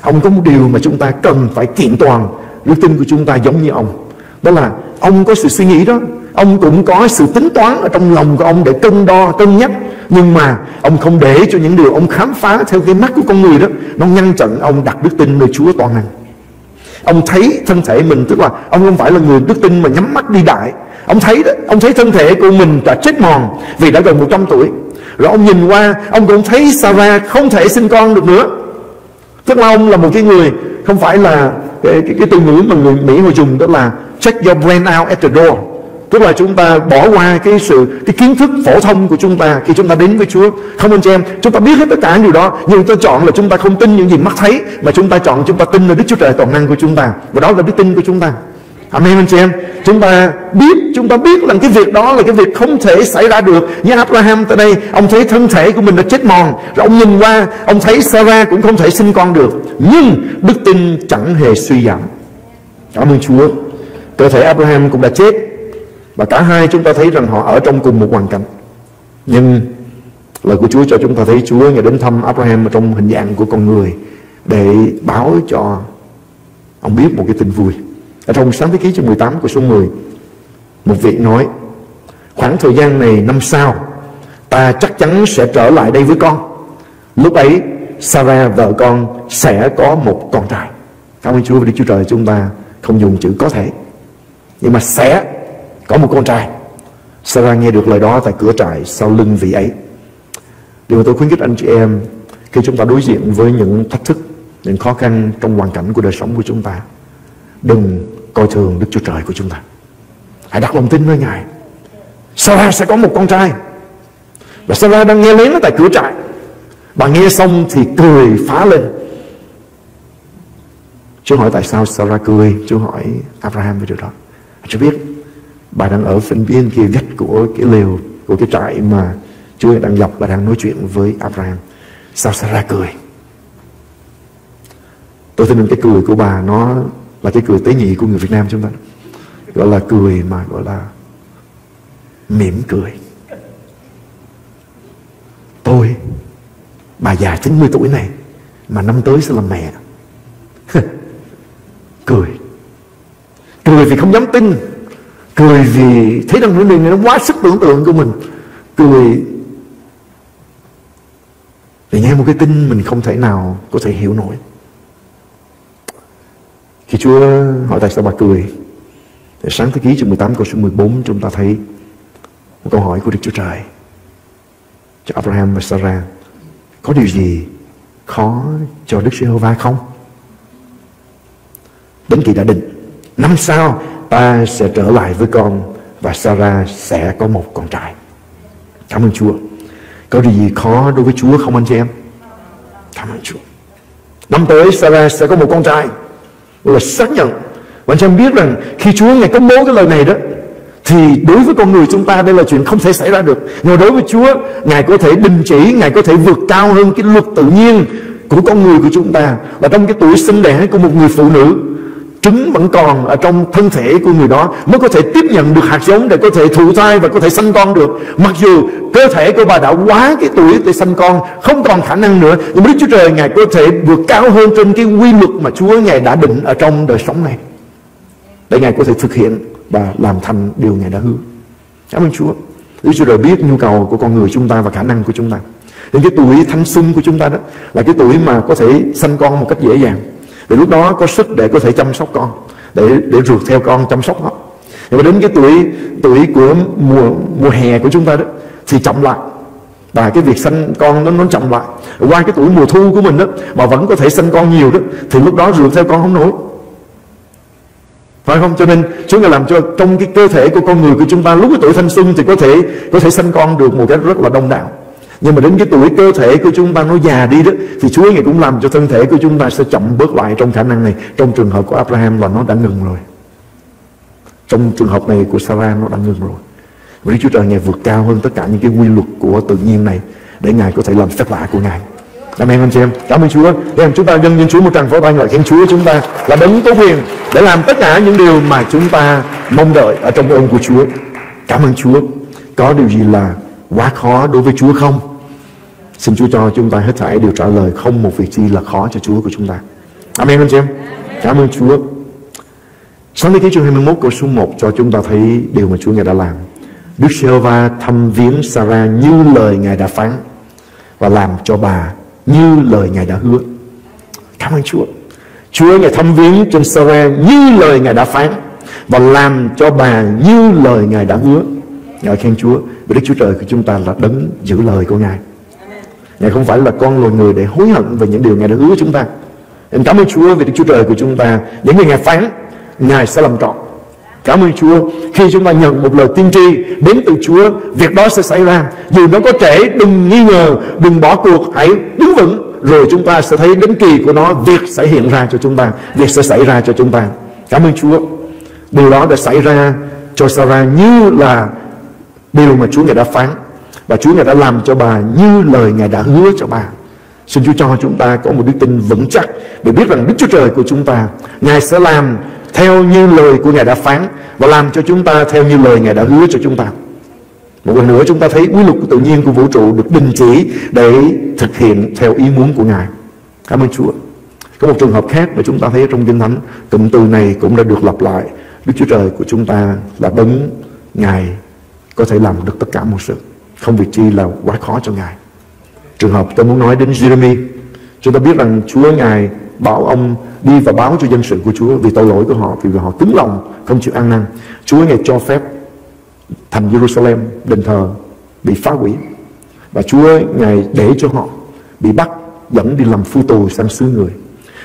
Ông có một điều mà chúng ta cần phải kiện toàn đức tin của chúng ta giống như ông. Đó là ông có sự suy nghĩ đó, ông cũng có sự tính toán ở trong lòng của ông để cân đo, cân nhắc. Nhưng mà ông không để cho những điều ông khám phá theo cái mắt của con người đó nó ngăn chặn ông đặt đức tin nơi Chúa toàn năng. Ông thấy thân thể mình, tức là ông không phải là người đức tin mà nhắm mắt đi đại. Ông thấy đó, ông thấy thân thể của mình đã chết mòn vì đã gần 100 tuổi. Rồi ông nhìn qua, ông cũng thấy Sarah không thể sinh con được nữa. Tức là ông là một cái người, không phải là cái từ ngữ mà người Mỹ họ dùng, đó là check your brain out at the door. Tức là chúng ta bỏ qua cái kiến thức phổ thông của chúng ta khi chúng ta đến với Chúa. Không, anh chị em, chúng ta biết hết tất cả điều đó, nhưng chúng ta chọn là chúng ta không tin những gì mắt thấy, mà chúng ta chọn chúng ta tin là Đức Chúa Trời toàn năng của chúng ta. Và đó là đức tin của chúng ta. Amen, anh chị em. Chúng ta biết rằng cái việc đó là cái việc không thể xảy ra được. Như Abraham tại đây, ông thấy thân thể của mình đã chết mòn, rồi ông nhìn qua, ông thấy Sarah cũng không thể sinh con được, nhưng đức tin chẳng hề suy giảm. Cảm ơn Chúa. Cơ thể Abraham cũng đã chết, và cả hai chúng ta thấy rằng họ ở trong cùng một hoàn cảnh. Nhưng lời của Chúa cho chúng ta thấy Chúa Ngài đến thăm Abraham trong hình dạng của con người để báo cho ông biết một cái tin vui. Ở trong Sáng Thế Ký chương 18 của số 10, một vị nói: khoảng thời gian này năm sau, ta chắc chắn sẽ trở lại đây với con. Lúc ấy Sarah vợ con sẽ có một con trai. Cảm ơn Chúa và Đức Chúa Trời, chúng ta không dùng chữ có thể, nhưng mà sẽ có một con trai. Sarah nghe được lời đó tại cửa trại sau lưng vị ấy. Điều mà tôi khuyến khích anh chị em, khi chúng ta đối diện với những thách thức, những khó khăn trong hoàn cảnh của đời sống của chúng ta, đừng coi thường Đức Chúa Trời của chúng ta. Hãy đặt lòng tin nơi Ngài. Sarah sẽ có một con trai. Và Sarah đang nghe lén ở tại cửa trại. Bà nghe xong thì cười phá lên. Chúa hỏi tại sao Sarah cười. Chúa hỏi Abraham về điều đó. Chúa biết bà đang ở phần biên kia vách của cái lều, của cái trại mà Chúa đang gặp. Bà đang nói chuyện với Abraham. Sao Sarah cười? Tôi tin rằng cái cười của bà nó là cái cười tế nhị của người Việt Nam chúng ta, gọi là cười mà gọi là mỉm cười. Tôi, bà già 90 tuổi này, mà năm tới sẽ làm mẹ. Cười. Cười vì không dám tin, cười vì thấy rằng những điều này nó quá sức tưởng tượng của mình, cười vì nghe một cái tin mình không thể nào có thể hiểu nổi. Khi Chúa hỏi tại sao bà cười, thì Sáng Thế Ký chương 18 câu số 14 chúng ta thấy một câu hỏi của Đức Chúa Trời cho Abraham và Sarah: có điều gì khó cho Đức Giê-hô-va không? Đến kỳ đã định, năm sau ta sẽ trở lại với con, và Sarah sẽ có một con trai. Cảm ơn Chúa. Có điều gì khó đối với Chúa không anh chị em? Cảm ơn Chúa. Năm tới Sarah sẽ có một con trai. Là xác nhận. Và anh em biết rằng khi Chúa Ngài công bố cái lời này đó, thì đối với con người chúng ta đây là chuyện không thể xảy ra được. Nhưng đối với Chúa, Ngài có thể đình chỉ, Ngài có thể vượt cao hơn cái luật tự nhiên của con người của chúng ta. Và trong cái tuổi sinh đẻ của một người phụ nữ, trứng vẫn còn ở trong thân thể của người đó mới có thể tiếp nhận được hạt giống để có thể thụ thai và có thể sanh con được. Mặc dù cơ thể của bà đã quá cái tuổi để sanh con, không còn khả năng nữa, nhưng Đức Chúa Trời Ngài có thể vượt cao hơn trên cái quy luật mà Chúa Ngài đã định ở trong đời sống này, để Ngài có thể thực hiện và làm thành điều Ngài đã hứa. Cảm ơn Chúa. Đức Chúa Trời biết nhu cầu của con người chúng ta và khả năng của chúng ta. Nên cái tuổi thanh xuân của chúng ta đó là cái tuổi mà có thể sanh con một cách dễ dàng. Vì lúc đó có sức để có thể chăm sóc con, để rượt theo con, chăm sóc nó. Nhưng mà đến cái tuổi của mùa hè của chúng ta đó thì chậm lại, và cái việc sanh con nó chậm lại. Qua cái tuổi mùa thu của mình đó mà vẫn có thể sanh con nhiều đó, thì lúc đó rượt theo con không nổi, phải không? Cho nên Chúa Ngài làm cho trong cái cơ thể của con người của chúng ta lúc cái tuổi thanh xuân thì có thể sanh con được một cái rất là đông đảo. Nhưng mà đến cái tuổi cơ thể của chúng ta nó già đi đó, thì Chúa Ngài cũng làm cho thân thể của chúng ta sẽ chậm bớt lại trong khả năng này. Trong trường hợp của Abraham là nó đã ngừng rồi, trong trường hợp này của Sarah nó đã ngừng rồi. Và Đức Chúa Trời Ngài vượt cao hơn tất cả những cái quy luật của tự nhiên này, để Ngài có thể làm phép lạ của Ngài. Amen anh chị em. Cảm ơn Chúa. Để chúng ta dâng lên Chúa một tràng pháo tay ngợi khen Chúa. Chúng ta là đấng có quyền để làm tất cả những điều mà chúng ta mong đợi ở trong ơn của Chúa. Cảm ơn Chúa. Có điều gì là quá khó đối với Chúa không? Xin Chúa cho chúng ta hết thảy đều trả lời không một việc chi là khó cho Chúa của chúng ta. Amen anh chị em. Cảm ơn Chúa. Sáng thế ký chương 21 câu số 1 cho chúng ta thấy điều mà Chúa Ngài đã làm. Đức Giê-hô-va thăm viếng Sarah như lời Ngài đã phán, và làm cho bà như lời Ngài đã hứa. Cảm ơn Chúa. Chúa Ngài thăm viếng trên Sarah như lời Ngài đã phán, và làm cho bà như lời Ngài đã hứa. Ngợi khen Chúa. Vì Đức Chúa Trời của chúng ta là đấng giữ lời của Ngài. Ngài không phải là con loài người để hối hận về những điều Ngài đã hứa chúng ta. Em cảm ơn Chúa vì Đức Chúa Trời của chúng ta, những người Ngài phán, Ngài sẽ làm trọn. Cảm ơn Chúa. Khi chúng ta nhận một lời tiên tri đến từ Chúa, việc đó sẽ xảy ra. Dù nó có trễ, đừng nghi ngờ, đừng bỏ cuộc, hãy đứng vững. Rồi chúng ta sẽ thấy đến kỳ của nó, việc sẽ hiện ra cho chúng ta, việc sẽ xảy ra cho chúng ta. Cảm ơn Chúa. Điều đó đã xảy ra cho Sarah như là điều mà Chúa Ngài đã phán, và Chúa Ngài đã làm cho bà như lời Ngài đã hứa cho bà. Xin Chúa cho chúng ta có một đức tin vững chắc để biết rằng Đức Chúa Trời của chúng ta, Ngài sẽ làm theo như lời của Ngài đã phán, và làm cho chúng ta theo như lời Ngài đã hứa cho chúng ta. Một lần nữa chúng ta thấy quy luật tự nhiên của vũ trụ được đình chỉ để thực hiện theo ý muốn của Ngài. Cảm ơn Chúa. Có một trường hợp khác mà chúng ta thấy trong Kinh Thánh, cụm từ này cũng đã được lặp lại. Đức Chúa Trời của chúng ta là đấng Ngài có thể làm được tất cả mọi sự, không việc chi là quá khó cho Ngài. Trường hợp tôi muốn nói đến Giê-rê-mi. Chúng ta biết rằng Chúa Ngài bảo ông đi và báo cho dân sự của Chúa vì tội lỗi của họ, vì họ cứng lòng không chịu ăn năn. Chúa Ngài cho phép thành Jerusalem, đền thờ bị phá hủy, và Chúa Ngài để cho họ bị bắt dẫn đi làm phu tù sang xứ người.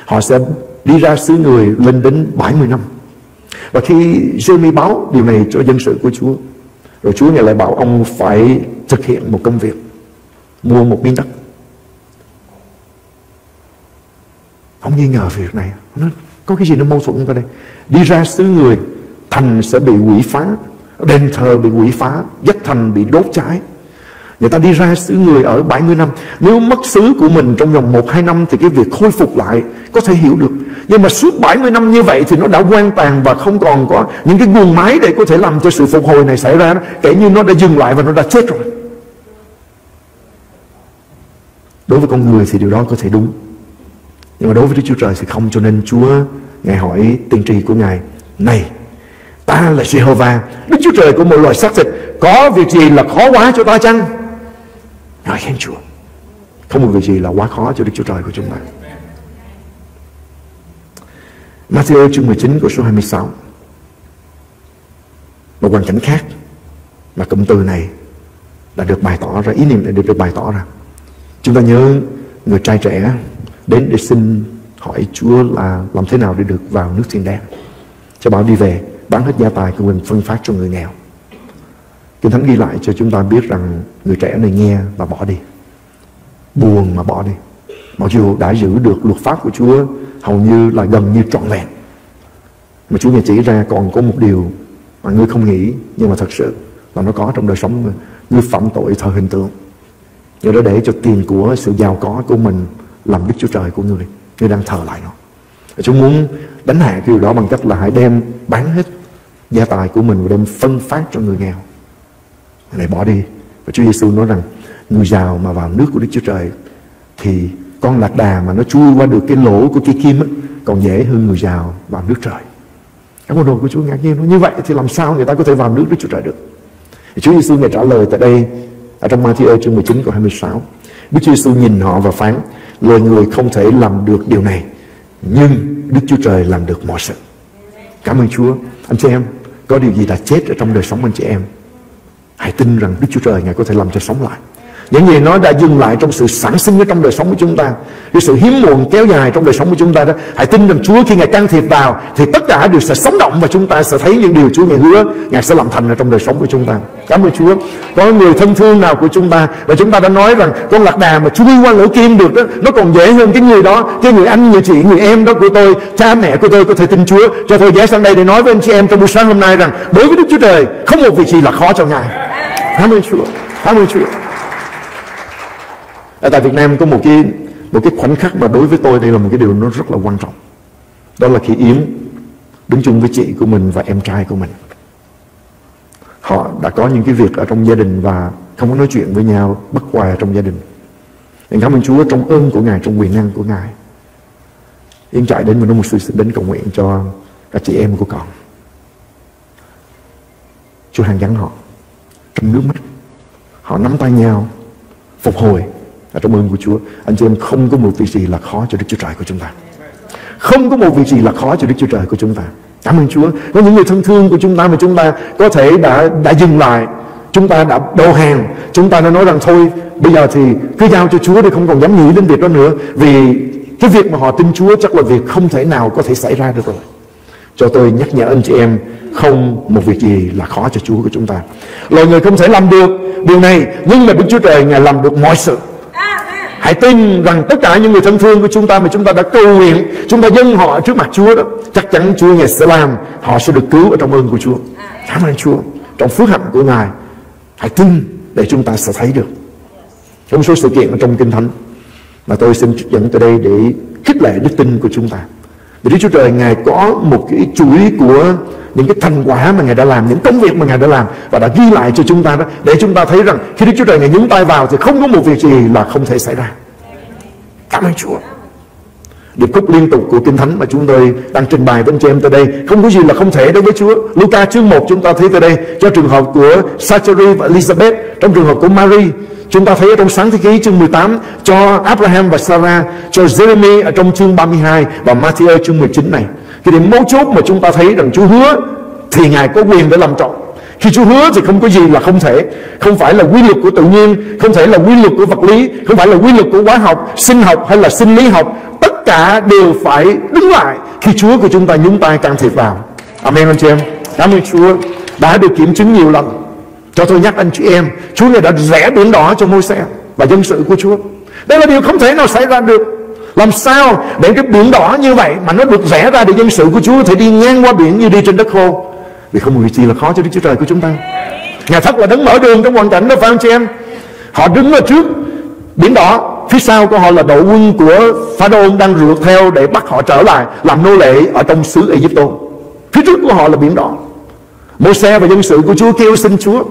Họ sẽ đi ra xứ người lên đến 70 năm. Và khi Giê-rê-mi báo điều này cho dân sự của Chúa, rồi Chúa Ngài lại bảo ông phải thực hiện một công việc, mua một miếng đất. Ông nghi ngờ việc này, nó có cái gì nó mâu thuẫn ở đây. Đi ra xứ người, thành sẽ bị quỷ phá, đền thờ bị quỷ phá, dách thành bị đốt cháy. Người ta đi ra xứ người ở 70 năm. Nếu mất xứ của mình trong vòng 1-2 năm thì cái việc khôi phục lại có thể hiểu được. Nhưng mà suốt 70 năm như vậy thì nó đã hoang tàn và không còn có những cái nguồn máy để có thể làm cho sự phục hồi này xảy ra. Kể như nó đã dừng lại và nó đã chết rồi. Đối với con người thì điều đó có thể đúng, nhưng mà đối với Đức Chúa Trời thì không. Cho nên Chúa Ngài hỏi tiên tri của Ngài: này, ta là Giê-hô-va, Đức Chúa Trời của mọi loài xác thịt, có việc gì là khó quá cho ta chăng? Nói khen Chúa. Không một việc gì là quá khó cho Đức Chúa Trời của chúng ta. Ma-thi-ơ chương 19 câu số 26. Một hoàn cảnh khác mà cụm từ này đã được bày tỏ ra, ý niệm này được bày tỏ ra. Chúng ta nhớ người trai trẻ đến để xin hỏi Chúa là làm thế nào để được vào nước thiên đàng. Cho bảo đi về, bán hết gia tài của mình phân phát cho người nghèo. Kinh Thánh ghi lại cho chúng ta biết rằng người trẻ này nghe và bỏ đi, buồn mà bỏ đi. Mặc dù đã giữ được luật pháp của Chúa hầu như là gần như trọn vẹn, mà Chúa chỉ ra còn có một điều mà ngươi không nghĩ, nhưng mà thật sự là nó có trong đời sống. Ngươi phạm tội thờ hình tượng, do đó để cho tiền của sự giàu có của mình làm Đức Chúa Trời của ngươi. Ngươi đang thờ lại nó. Chúa muốn đánh hạ cái điều đó bằng cách là hãy đem bán hết gia tài của mình và đem phân phát cho người nghèo. Này bỏ đi. Và Chúa Giê-xu nói rằng người giàu mà vào nước của Đức Chúa Trời thì con lạc đà mà nó chui qua được cái lỗ của cây kim ấy, còn dễ hơn người giàu vào nước trời. Các môn đồ của Chúa ngạc nhiên nói, như vậy thì làm sao người ta có thể vào nước Đức Chúa Trời được? Thì Chúa Giê-xu Ngài trả lời tại đây ở trong Ma-thi-ơ chương 19 câu 26. Đức Chúa Giê-xu nhìn họ và phán: loài người không thể làm được điều này, nhưng Đức Chúa Trời làm được mọi sự. Cảm ơn Chúa. Anh chị em, có điều gì đã chết ở trong đời sống anh chị em, hãy tin rằng Đức Chúa Trời Ngài có thể làm cho sống lại. Những gì nó đã dừng lại trong sự sản sinh ở trong đời sống của chúng ta, cái sự hiếm muộn kéo dài trong đời sống của chúng ta đó, hãy tin rằng Chúa khi Ngài can thiệp vào thì tất cả đều sẽ sống động, và chúng ta sẽ thấy những điều Chúa Ngài hứa Ngài sẽ làm thành ở trong đời sống của chúng ta. Cảm ơn Chúa. Có người thân thương nào của chúng ta và chúng ta đã nói rằng con lạc đà mà chui qua lỗ kim được đó, nó còn dễ hơn cái người đó, cái người anh, người chị, người em đó của tôi, cha mẹ của tôi có thể tin Chúa. Cho tôi ghé sang đây để nói với anh chị em trong buổi sáng hôm nay rằng đối với Đức Chúa Trời không một vị trí là khó cho Ngài. Cảm ơn Chúa. Cảm ơn Chúa. Ở tại Việt Nam có một cái khoảnh khắc mà đối với tôi đây là một cái điều nó rất là quan trọng. Đó là khi Yến đứng chung với chị của mình và em trai của mình. Họ đã có những cái việc ở trong gia đình và không có nói chuyện với nhau bất hòa trong gia đình. Nên cảm ơn Chúa trong ơn của Ngài, trong quyền năng của Ngài. Yến chạy đến và nó một sự đến cầu nguyện cho các chị em của con. Chúa hàn gắn họ trong nước mắt. Họ nắm tay nhau phục hồi ở trong ơn của Chúa. Anh chị em, không có một việc gì là khó cho Đức Chúa Trời của chúng ta. Không có một việc gì là khó cho Đức Chúa Trời của chúng ta. Cảm ơn Chúa. Có những người thân thương của chúng ta mà chúng ta có thể đã dừng lại, chúng ta đã đầu hàng, chúng ta đã nói rằng thôi bây giờ thì cứ giao cho Chúa để không còn dám nghĩ đến việc đó nữa, vì cái việc mà họ tin Chúa chắc là việc không thể nào có thể xảy ra được rồi. Cho tôi nhắc nhở anh chị em, không một việc gì là khó cho Chúa của chúng ta. Loài người không thể làm được điều này, nhưng mà Đức Chúa Trời Ngài làm được mọi sự. Hãy tin rằng tất cả những người thân thương của chúng ta mà chúng ta đã cầu nguyện, chúng ta dâng họ trước mặt Chúa đó, chắc chắn Chúa Ngài sẽ làm. Họ sẽ được cứu ở trong ơn của Chúa. Cảm ơn Chúa. Trong phước hạnh của Ngài, hãy tin để chúng ta sẽ thấy được. Có một số sự kiện ở trong Kinh Thánh mà tôi xin dẫn tới đây để khích lệ đức tin của chúng ta. Để Đức Chúa Trời Ngài có một cái chuỗi của những cái thành quả mà Ngài đã làm, những công việc mà Ngài đã làm và đã ghi lại cho chúng ta đó, để chúng ta thấy rằng khi Đức Chúa Trời Ngài nhúng tay vào thì không có một việc gì là không thể xảy ra. Cảm ơn Chúa. Điệp khúc liên tục của Kinh Thánh mà chúng tôi đang trình bày với anh chị em tới đây, không có gì là không thể đối với Chúa. Luca chương 1 chúng ta thấy tới đây, cho trường hợp của Zacharie và Elizabeth. Trong trường hợp của Marie, chúng ta thấy ở trong Sáng Thế Ký chương 18, cho Abraham và Sarah, cho Giê-rê-mi ở trong chương 32 và Ma-thi-ơ chương 19 này. Cái điểm mấu chốt mà chúng ta thấy rằng Chúa hứa thì Ngài có quyền để làm trọn. Khi Chúa hứa thì không có gì là không thể. Không phải là quy luật của tự nhiên, không thể là quy luật của vật lý, không phải là quy luật của hóa học, sinh học hay là sinh lý học. Tất cả đều phải đứng lại khi Chúa của chúng ta nhúng tay can thiệp vào. Amen anh chị em. Cảm ơn Chúa. Đã được kiểm chứng nhiều lần. Cho tôi nhắc anh chị em, Chúa Ngài đã rẽ biển đỏ cho Môi-se và dân sự của Chúa. Đây là điều không thể nào xảy ra được. Làm sao để cái biển đỏ như vậy mà nó được rẽ ra để dân sự của Chúa có thể đi ngang qua biển như đi trên đất khô? Vì không một gì là khó cho Đức Chúa Trời của chúng ta. Ngài thật là đứng mở đường trong hoàn cảnh đó, phải không chị em? Họ đứng ở trước biển đỏ, phía sau của họ là đội quân của Pha-ra-ôn đang rượt theo để bắt họ trở lại làm nô lệ ở trong xứ Ai-cập. Phía trước của họ là biển đỏ. Môi-se và dân sự của Chúa kêu xin Chúa.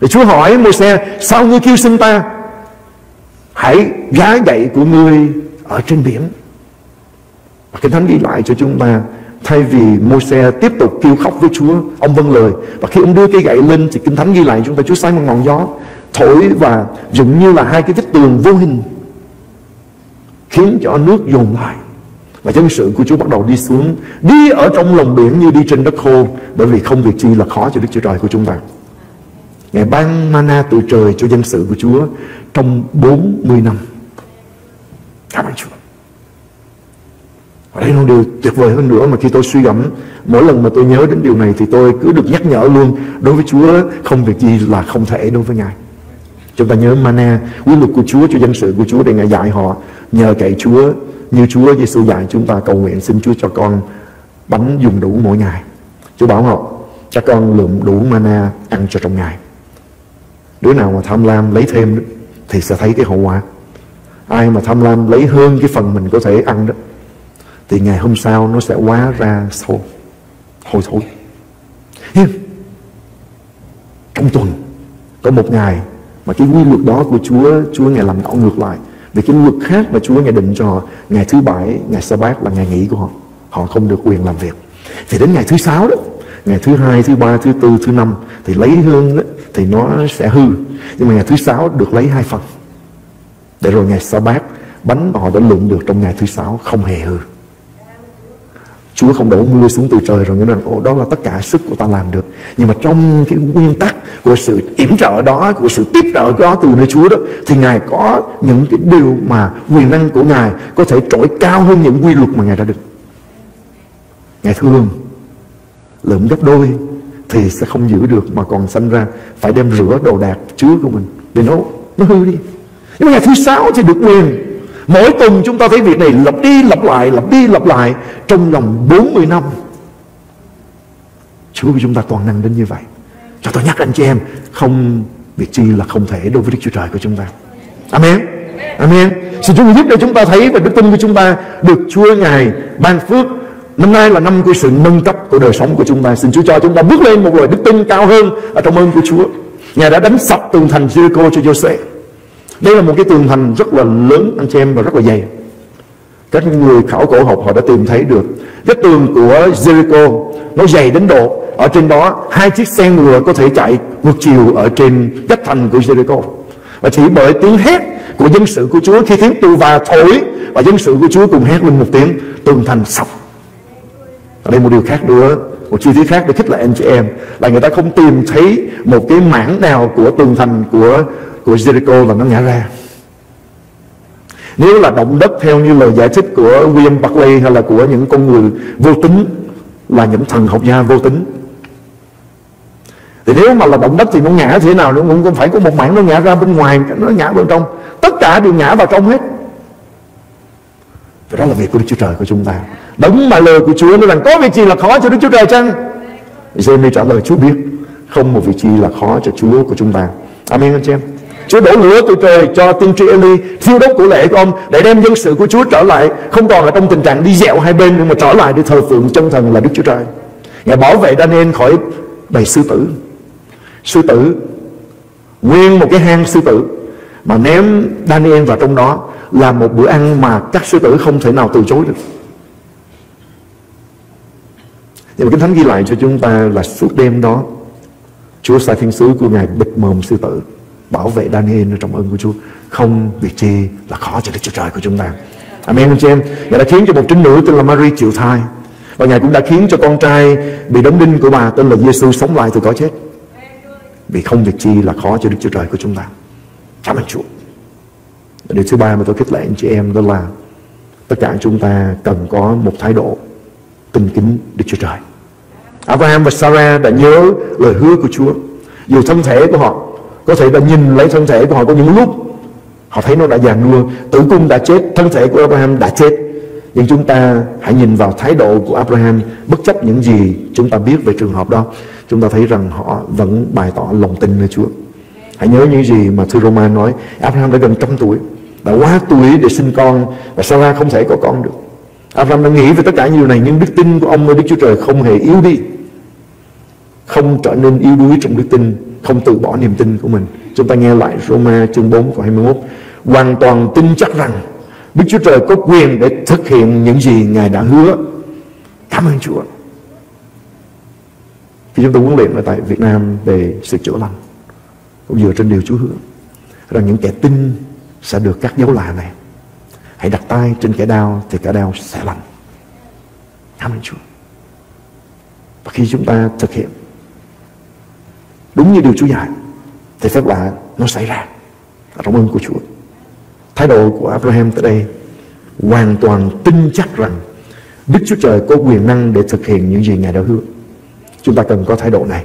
Để Chúa hỏi Môi-se, sao ngươi kêu xin ta? Hãy gá gậy của ngươi ở trên biển. Và Kinh Thánh ghi lại cho chúng ta, thay vì Môi-se tiếp tục kêu khóc với Chúa, ông vâng lời. Và khi ông đưa cây gậy lên thì Kinh Thánh ghi lại chúng ta, Chúa sai một ngọn gió thổi và dựng như là hai cái vết tường vô hình, khiến cho nước dồn lại. Và dân sự của Chúa bắt đầu đi xuống, đi ở trong lòng biển như đi trên đất khô, bởi vì không việc chi là khó cho Đức Chúa Trời của chúng ta. Ngài ban mana từ trời cho dân sự của Chúa trong 40 năm. Cảm ơn Chúa. Và đây là điều tuyệt vời hơn nữa mà khi tôi suy gẫm, mỗi lần mà tôi nhớ đến điều này thì tôi cứ được nhắc nhở luôn, đối với Chúa không việc gì là không thể đối với Ngài. Chúng ta nhớ mana, quy luật của Chúa cho dân sự của Chúa để Ngài dạy họ Nhờ cậy Chúa, như Chúa Giê-xu dạy chúng ta cầu nguyện: xin Chúa cho con bánh dùng đủ mỗi ngày. Chúa bảo Ngọc cho con lượm đủ mana ăn cho trong ngày. Đứa nào mà tham lam lấy thêm thì sẽ thấy cái hậu quả. Ai mà tham lam lấy hơn cái phần mình có thể ăn đó, thì ngày hôm sau nó sẽ hóa ra hôi thối. Trong tuần có một ngày mà cái quy luật đó của Chúa, Chúa Ngài làm ngỏ ngược lại. Vì cái luật khác mà Chúa Ngài định cho họ, ngày thứ bảy, ngày sa bát là ngày nghỉ của họ, họ không được quyền làm việc. Thì đến ngày thứ sáu đó, ngày thứ hai, thứ ba, thứ tư, thứ năm thì lấy hương đó, thì nó sẽ hư. Nhưng mà ngày thứ sáu được lấy hai phần. Để rồi ngày sa bát, bánh mà họ đã lượm được trong ngày thứ sáu không hề hư. Chúa không đổ mưa xuống từ trời rồi nghĩa là đó là tất cả sức của ta làm được. Nhưng mà trong cái nguyên tắc của sự yểm trợ đó, của sự tiếp trợ đó từ nơi Chúa đó, thì Ngài có những cái điều mà quyền năng của Ngài có thể trỗi cao hơn những quy luật mà Ngài đã định. Ngài thương lượm gấp đôi thì sẽ không giữ được, mà còn sanh ra phải đem rửa đồ đạc chứa của mình để nó hư đi. Nhưng mà ngày thứ sáu thì được quyền. Mỗi tuần chúng ta thấy việc này lặp đi lặp lại, lặp đi lặp lại trong vòng 40 năm. Chúa của chúng ta toàn năng đến như vậy. Cho tôi nhắc anh chị em, không việc chi là không thể đối với Đức Chúa Trời của chúng ta. Amen. Amen. Xin Chúa giúp để chúng ta thấy và đức tin của chúng ta được Chúa Ngài ban phước. Năm nay là năm của sự nâng cấp của đời sống của chúng ta. Xin Chúa cho chúng ta bước lên một loại đức tin cao hơn ở trong ơn của Chúa. Ngài đã đánh sập tường thành Jericho cho Joseph. Đây là một cái tường thành rất là lớn anh chị em, và rất là dày. Các người khảo cổ học họ đã tìm thấy được cái tường của Jericho nó dày đến độ ở trên đó hai chiếc xe ngựa có thể chạy ngược chiều ở trên vách thành của Jericho. Và chỉ bởi tiếng hét của dân sự của Chúa, khi tiếng tù và thổi và dân sự của Chúa cùng hét lên một tiếng, tường thành sập. Ở đây một điều khác nữa, một chi tiết khác để khích lệ anh chị em, là người ta không tìm thấy một cái mảng nào của tường thành của Jericho là nó ngã ra. Nếu là động đất theo như lời giải thích của William Barclay hay là của những con người vô tính, là những thần học gia vô tính, thì nếu mà là động đất thì nó ngã thế nào, nó cũng phải có một mảng nó ngã ra bên ngoài, nó ngã bên trong, tất cả đều ngã vào trong hết. Và đó là việc của Đức Chúa Trời của chúng ta. Đúng mà lời của Chúa nói rằng có việc gì là khó cho Đức Chúa Trời chăng? Giê-mi trả lời Chúa biết, không một việc gì là khó cho Chúa của chúng ta. Amen anh chị em. Chúa đổ lửa từ trời cho tiên tri Eli thiêu đốt của lễ của ông để đem dân sự của Chúa trở lại, không còn là trong tình trạng đi dẹo hai bên, nhưng mà trở lại để thờ phượng chân thần là Đức Chúa Trời. Ngài bảo vệ Daniel khỏi bầy sư tử. Sư tử, nguyên một cái hang sư tử mà ném Daniel vào trong đó là một bữa ăn mà các sư tử không thể nào từ chối được. Nhưng mà Kinh Thánh ghi lại cho chúng ta là suốt đêm đó, Chúa sai thiên sứ của Ngài bịt mồm sư tử, bảo vệ Daniel trong ơn của Chúa. Không việc chi là khó cho Đức Chúa Trời của chúng ta. Amen anh chị em. Ngài đã khiến cho một trinh nữ tên là Marie chịu thai, và Ngài cũng đã khiến cho con trai bị đóng đinh của bà tên là Giê-xu sống lại từ cõi chết. Vì không việc chi là khó cho Đức Chúa Trời của chúng ta. Cảm ơn Chúa. Điều thứ ba mà tôi khích lệ anh chị em đó là tất cả chúng ta cần có một thái độ tin kính Đức Chúa Trời. Abraham và Sarah đã nhớ lời hứa của Chúa. Dù thân thể của họ có thể đã nhìn lấy thân thể của họ, có những lúc họ thấy nó đã già nua, tử cung đã chết, thân thể của Abraham đã chết, nhưng chúng ta hãy nhìn vào thái độ của Abraham. Bất chấp những gì chúng ta biết về trường hợp đó, chúng ta thấy rằng họ vẫn bày tỏ lòng tin nơi Chúa. Hãy nhớ những gì mà thư Roma nói. Abraham đã gần 100 tuổi, đã quá tuổi để sinh con, và Sarah không thể có con được. Abraham đã nghĩ về tất cả những điều này, nhưng đức tin của ông nơi Đức Chúa Trời không hề yếu đi, không trở nên yếu đuối trong đức tin, không từ bỏ niềm tin của mình. Chúng ta nghe lại Roma chương 4 câu 21. Hoàn toàn tin chắc rằng Đức Chúa Trời có quyền để thực hiện những gì Ngài đã hứa. Cảm ơn Chúa. Khi chúng tôi huấn luyện ở tại Việt Nam về sự chữa lành, cũng dựa trên điều Chúa hứa, rằng những kẻ tin sẽ được các dấu lạ này. Hãy đặt tay trên kẻ đau thì kẻ đau sẽ lành. Cảm ơn Chúa. Và khi chúng ta thực hiện đúng như điều Chúa dạy thì phép lạ nó xảy ra. Cảm ơn của Chúa. Thái độ của Abraham tới đây, hoàn toàn tin chắc rằng Đức Chúa Trời có quyền năng để thực hiện những gì Ngài đã hứa. Chúng ta cần có thái độ này.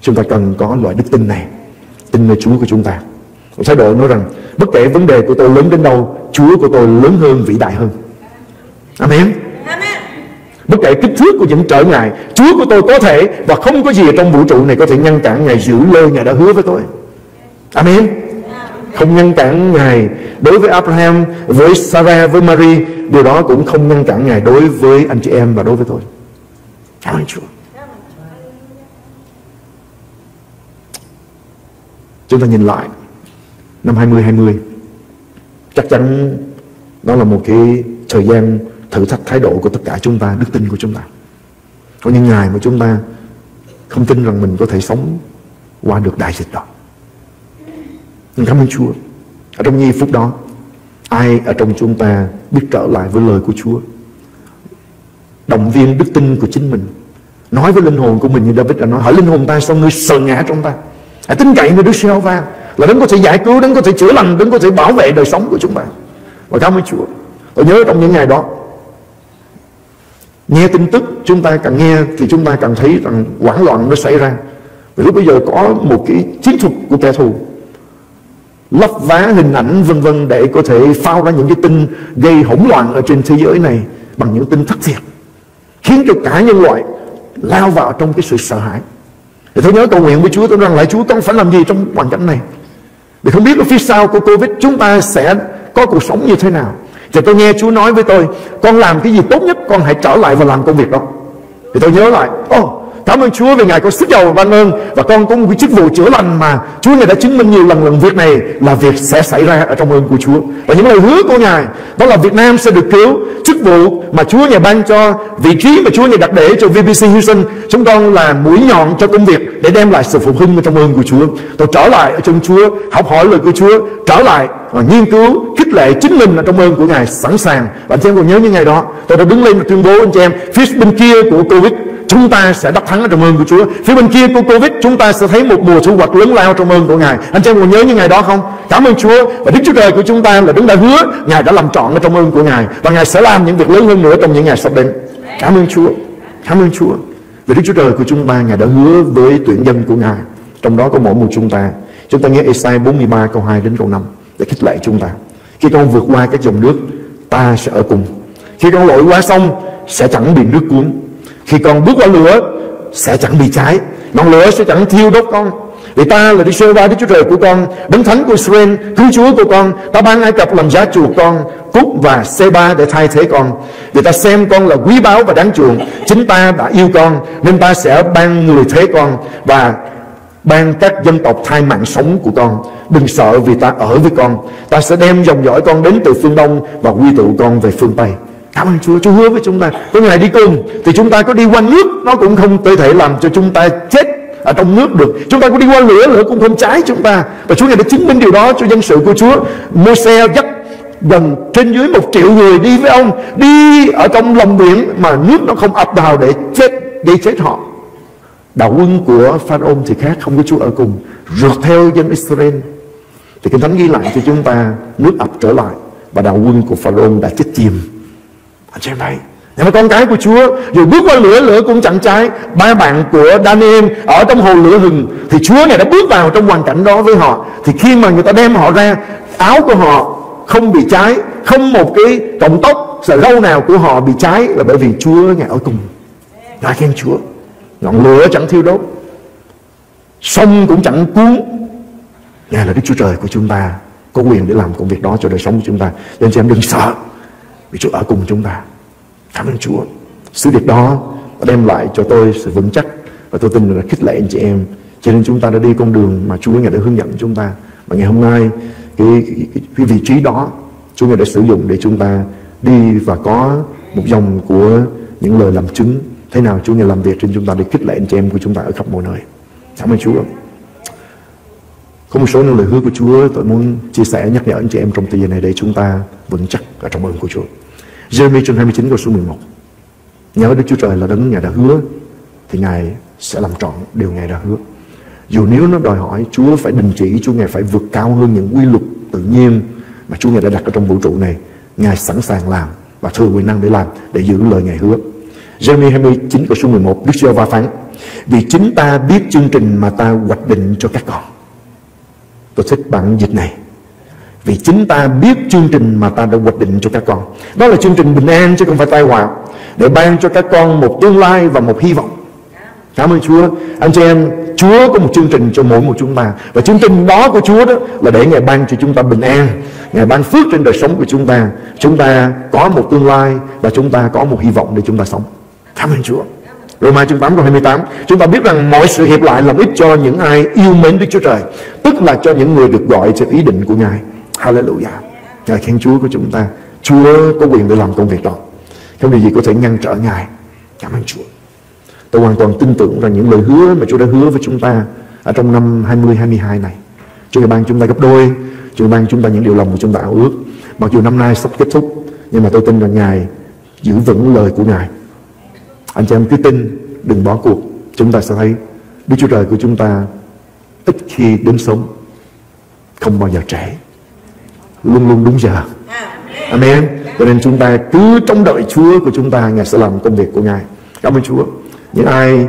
Chúng ta cần có loại đức tin này, tin nơi Chúa của chúng ta. Thái độ nói rằng Bất kể vấn đề của tôi lớn đến đâu, Chúa của tôi lớn hơn, vĩ đại hơn. Amen. Bất kể kích thước của những trở ngại, Chúa của tôi có thể, và không có gì trong vũ trụ này có thể ngăn cản Ngài giữ lời Ngài đã hứa với tôi. Amen. Không ngăn cản Ngài đối với Abraham, với Sarah, với Marie. Điều đó cũng không ngăn cản Ngài đối với anh chị em và đối với tôi. Cảm ơn Chúa. Chúng ta nhìn lại năm 2020, chắc chắn đó là một cái thời gian thử thách thái độ của tất cả chúng ta, đức tin của chúng ta. Có những ngày mà chúng ta không tin rằng mình có thể sống qua được đại dịch đó. Nhưng cảm ơn Chúa, ở trong giây phút đó, ai ở trong chúng ta biết trở lại với lời của Chúa, động viên đức tin của chính mình, nói với linh hồn của mình như David đã nói: hỏi linh hồn ta sao ngươi sợ ngã trong ta, hãy tin cậy nơi Đức Giê-hô-va là Đấng có thể giải cứu, Đấng có thể chữa lành, Đấng có thể bảo vệ đời sống của chúng ta. Và cảm ơn Chúa, tôi nhớ trong những ngày đó, nghe tin tức, chúng ta càng nghe thì chúng ta càng thấy rằng hoảng loạn nó xảy ra. Và lúc bây giờ có một cái chiến thuật của kẻ thù lấp vá hình ảnh vân vân để có thể phao ra những cái tin gây hỗn loạn ở trên thế giới này bằng những tin thất thiệt, khiến cho cả nhân loại lao vào trong cái sự sợ hãi. Thì tôi nhớ cầu nguyện với Chúa, tôi rằng: lại Chúa, con phải làm gì trong hoàn cảnh này? Vì không biết ở phía sau của Covid chúng ta sẽ có cuộc sống như thế nào. Thì tôi nghe Chúa nói với tôi: con làm cái gì tốt nhất, con hãy trở lại và làm công việc đó. Thì tôi nhớ lại: cảm ơn Chúa vì Ngài có sức giàu ban ơn, và con có một cái chức vụ chữa lành mà Chúa Ngài đã chứng minh nhiều lần rằng việc này là việc sẽ xảy ra ở trong ơn của Chúa. Và những lời hứa của Ngài đó là Việt Nam sẽ được cứu, chức vụ mà Chúa Ngài ban cho, vị trí mà Chúa Ngài đặt để cho VBC Houston, chúng con là mũi nhọn cho công việc để đem lại sự phục hưng ở trong ơn của Chúa. Tôi trở lại ở trong Chúa, học hỏi lời của Chúa, trở lại và nghiên cứu, khích lệ chính mình ở trong ơn của Ngài, sẵn sàng. Và anh chị em còn nhớ những ngày đó, tôi đã đứng lên và tuyên bố: anh chị em, phía bên kia của Covid chúng ta sẽ đắc thắng ở trong ơn của Chúa. Phía bên kia của Covid chúng ta sẽ thấy một mùa thu hoạch lớn lao trong ơn của Ngài. Anh chị em còn nhớ những ngày đó không? Cảm ơn Chúa. Và Đức Chúa Trời của chúng ta là Đấng đã hứa, Ngài đã làm trọn ở trong ơn của Ngài, và Ngài sẽ làm những việc lớn hơn nữa trong những ngày sắp đến. Cảm ơn Chúa. Cảm ơn Chúa. Vì Đức Chúa Trời của chúng ta, Ngài đã hứa với tuyển dân của Ngài, trong đó có mỗi một chúng ta. Chúng ta nghe Ê-sai 43 câu 2 đến câu 5 để khích lệ chúng ta: khi con vượt qua các dòng nước, ta sẽ ở cùng. Khi con lội qua sông, sẽ chẳng bị nước cuốn. Khi con bước qua lửa, sẽ chẳng bị cháy, ngọn lửa sẽ chẳng thiêu đốt con. Vì ta là Đức Giê-hô-va, Đức Chúa Trời của con, Đấng Thánh của Israel, Cứu Chúa của con. Ta ban Ai Cập làm giá chuộc con, Cúc và Sê-ba để thay thế con. Vì ta xem con là quý báu và đáng chuộng, chính ta đã yêu con, nên ta sẽ ban người thế con và ban các dân tộc thay mạng sống của con. Đừng sợ vì ta ở với con. Ta sẽ đem dòng dõi con đến từ phương Đông và quy tụ con về phương Tây. Cảm ơn Chúa. Chúa hứa với chúng ta, có Ngài đi cùng. Thì chúng ta có đi qua nước, nó cũng không thể làm cho chúng ta chết ở trong nước được. Chúng ta có đi qua lửa, lửa cũng không cháy chúng ta. Và Chúa Ngài đã chứng minh điều đó cho dân sự của Chúa. Môi-se dắt gần trên dưới 1 triệu người đi với ông, đi ở trong lòng biển mà nước nó không ập vào để chết họ. Đạo quân của Pha-ra-ôn thì khác, không có Chúa ở cùng, rượt theo dân Israel. Thì Kinh Thánh ghi lại cho chúng ta, nước ập trở lại và đạo quân của Pha-ra-ôn đã chết chìm. Anh chị em thấy, nhưng mà con cái của Chúa dù bước qua lửa, lửa cũng chẳng cháy. Ba bạn của Daniel ở trong hồ lửa hừng, thì Chúa Ngài đã bước vào trong hoàn cảnh đó với họ. Thì khi mà người ta đem họ ra, áo của họ không bị cháy, không một cái cọng tóc, sợi râu nào của họ bị cháy, là bởi vì Chúa Ngài ở cùng. Ngài khen Chúa. Ngọn lửa chẳng thiêu đốt, sông cũng chẳng cuốn. Ngài là Đức Chúa Trời của chúng ta, có quyền để làm công việc đó cho đời sống của chúng ta. Nên chị em đừng sợ, vì Chúa ở cùng chúng ta. Cảm ơn Chúa. Sự việc đó đã đem lại cho tôi sự vững chắc, và tôi tin là khích lệ anh chị em. Cho nên chúng ta đã đi con đường mà Chúa Ngài đã hướng dẫn chúng ta. Và ngày hôm nay cái vị trí đó Chúa Ngài đã sử dụng để chúng ta đi và có một dòng của những lời làm chứng thế nào Chúa Ngài làm việc trên chúng ta, để khích lệ anh chị em của chúng ta ở khắp mọi nơi. Cảm ơn Chúa. Có một số những lời hứa của Chúa tôi muốn chia sẻ, nhắc nhở anh chị em trong thời gian này để chúng ta vững chắc ở trong ơn của Chúa. Giê-rê-mi chương 29 câu số 11. Nhớ Đức Chúa Trời là Đấng Ngài đã hứa, thì Ngài sẽ làm trọn điều Ngài đã hứa. Dù nếu nó đòi hỏi Chúa phải đình chỉ, Chúa Ngài phải vượt cao hơn những quy luật tự nhiên mà Chúa Ngài đã đặt ở trong vũ trụ này, Ngài sẵn sàng làm và thừa quyền năng để làm, để giữ lời Ngài hứa. Giê-rê-mi 29 câu số 11, Đức Giê-hô-va phán: vì chính ta biết chương trình mà ta hoạch định cho các con. Tôi thích bản dịch này. Vì chính ta biết chương trình mà ta đã hoạch định cho các con. Đó là chương trình bình an chứ không phải tai họa, để ban cho các con một tương lai và một hy vọng. Cảm ơn Chúa. Anh chị em, Chúa có một chương trình cho mỗi một chúng ta. Và chương trình đó của Chúa đó là để Ngài ban cho chúng ta bình an, Ngài ban phước trên đời sống của chúng ta. Chúng ta có một tương lai và chúng ta có một hy vọng để chúng ta sống. Cảm ơn Chúa. Roma chương 8 câu 28, chúng ta biết rằng mọi sự hiệp lại làm ích cho những ai yêu mến Đức Chúa Trời, tức là cho những người được gọi theo ý định của Ngài. Hallelujah. Ngài khen Chúa của chúng ta. Chúa có quyền để làm công việc đó, không điều gì có thể ngăn trở Ngài. Cảm ơn Chúa. Tôi hoàn toàn tin tưởng rằng những lời hứa mà Chúa đã hứa với chúng ta ở trong năm 2022 này, Chúa sẽ ban chúng ta gấp đôi, Chúa ban chúng ta những điều lòng mà chúng ta ao ước. Mặc dù năm nay sắp kết thúc, nhưng mà tôi tin rằng Ngài giữ vững lời của Ngài. Anh chị em cứ tin, đừng bỏ cuộc. Chúng ta sẽ thấy Đức Chúa Trời của chúng ta ít khi đến sớm, không bao giờ trễ, luôn luôn đúng giờ. Amen. Cho nên chúng ta cứ trông đợi Chúa của chúng ta, Ngài sẽ làm công việc của Ngài. Cảm ơn Chúa. Những ai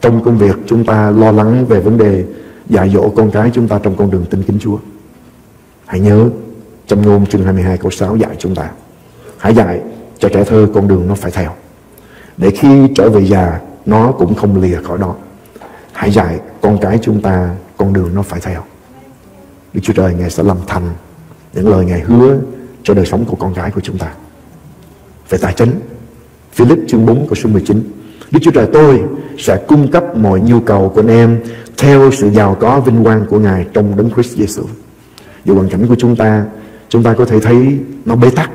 trong công việc chúng ta lo lắng về vấn đề dạy dỗ con cái chúng ta trong con đường tin kính Chúa, hãy nhớ trong Ngôn chương 22 câu 6 dạy chúng ta, hãy dạy cho trẻ thơ con đường nó phải theo, để khi trở về già nó cũng không lìa khỏi đó. Hãy dạy con cái chúng ta con đường nó phải theo. Đức Chúa Trời Ngài sẽ làm thành những lời Ngài hứa cho đời sống của con cái của chúng ta. Về tài chính, Philip chương 4 câu số 19, Đức Chúa Trời tôi sẽ cung cấp mọi nhu cầu của anh em theo sự giàu có vinh quang của Ngài trong Đấng Christ Jesus. Dù hoàn cảnh của chúng ta có thể thấy nó bế tắc,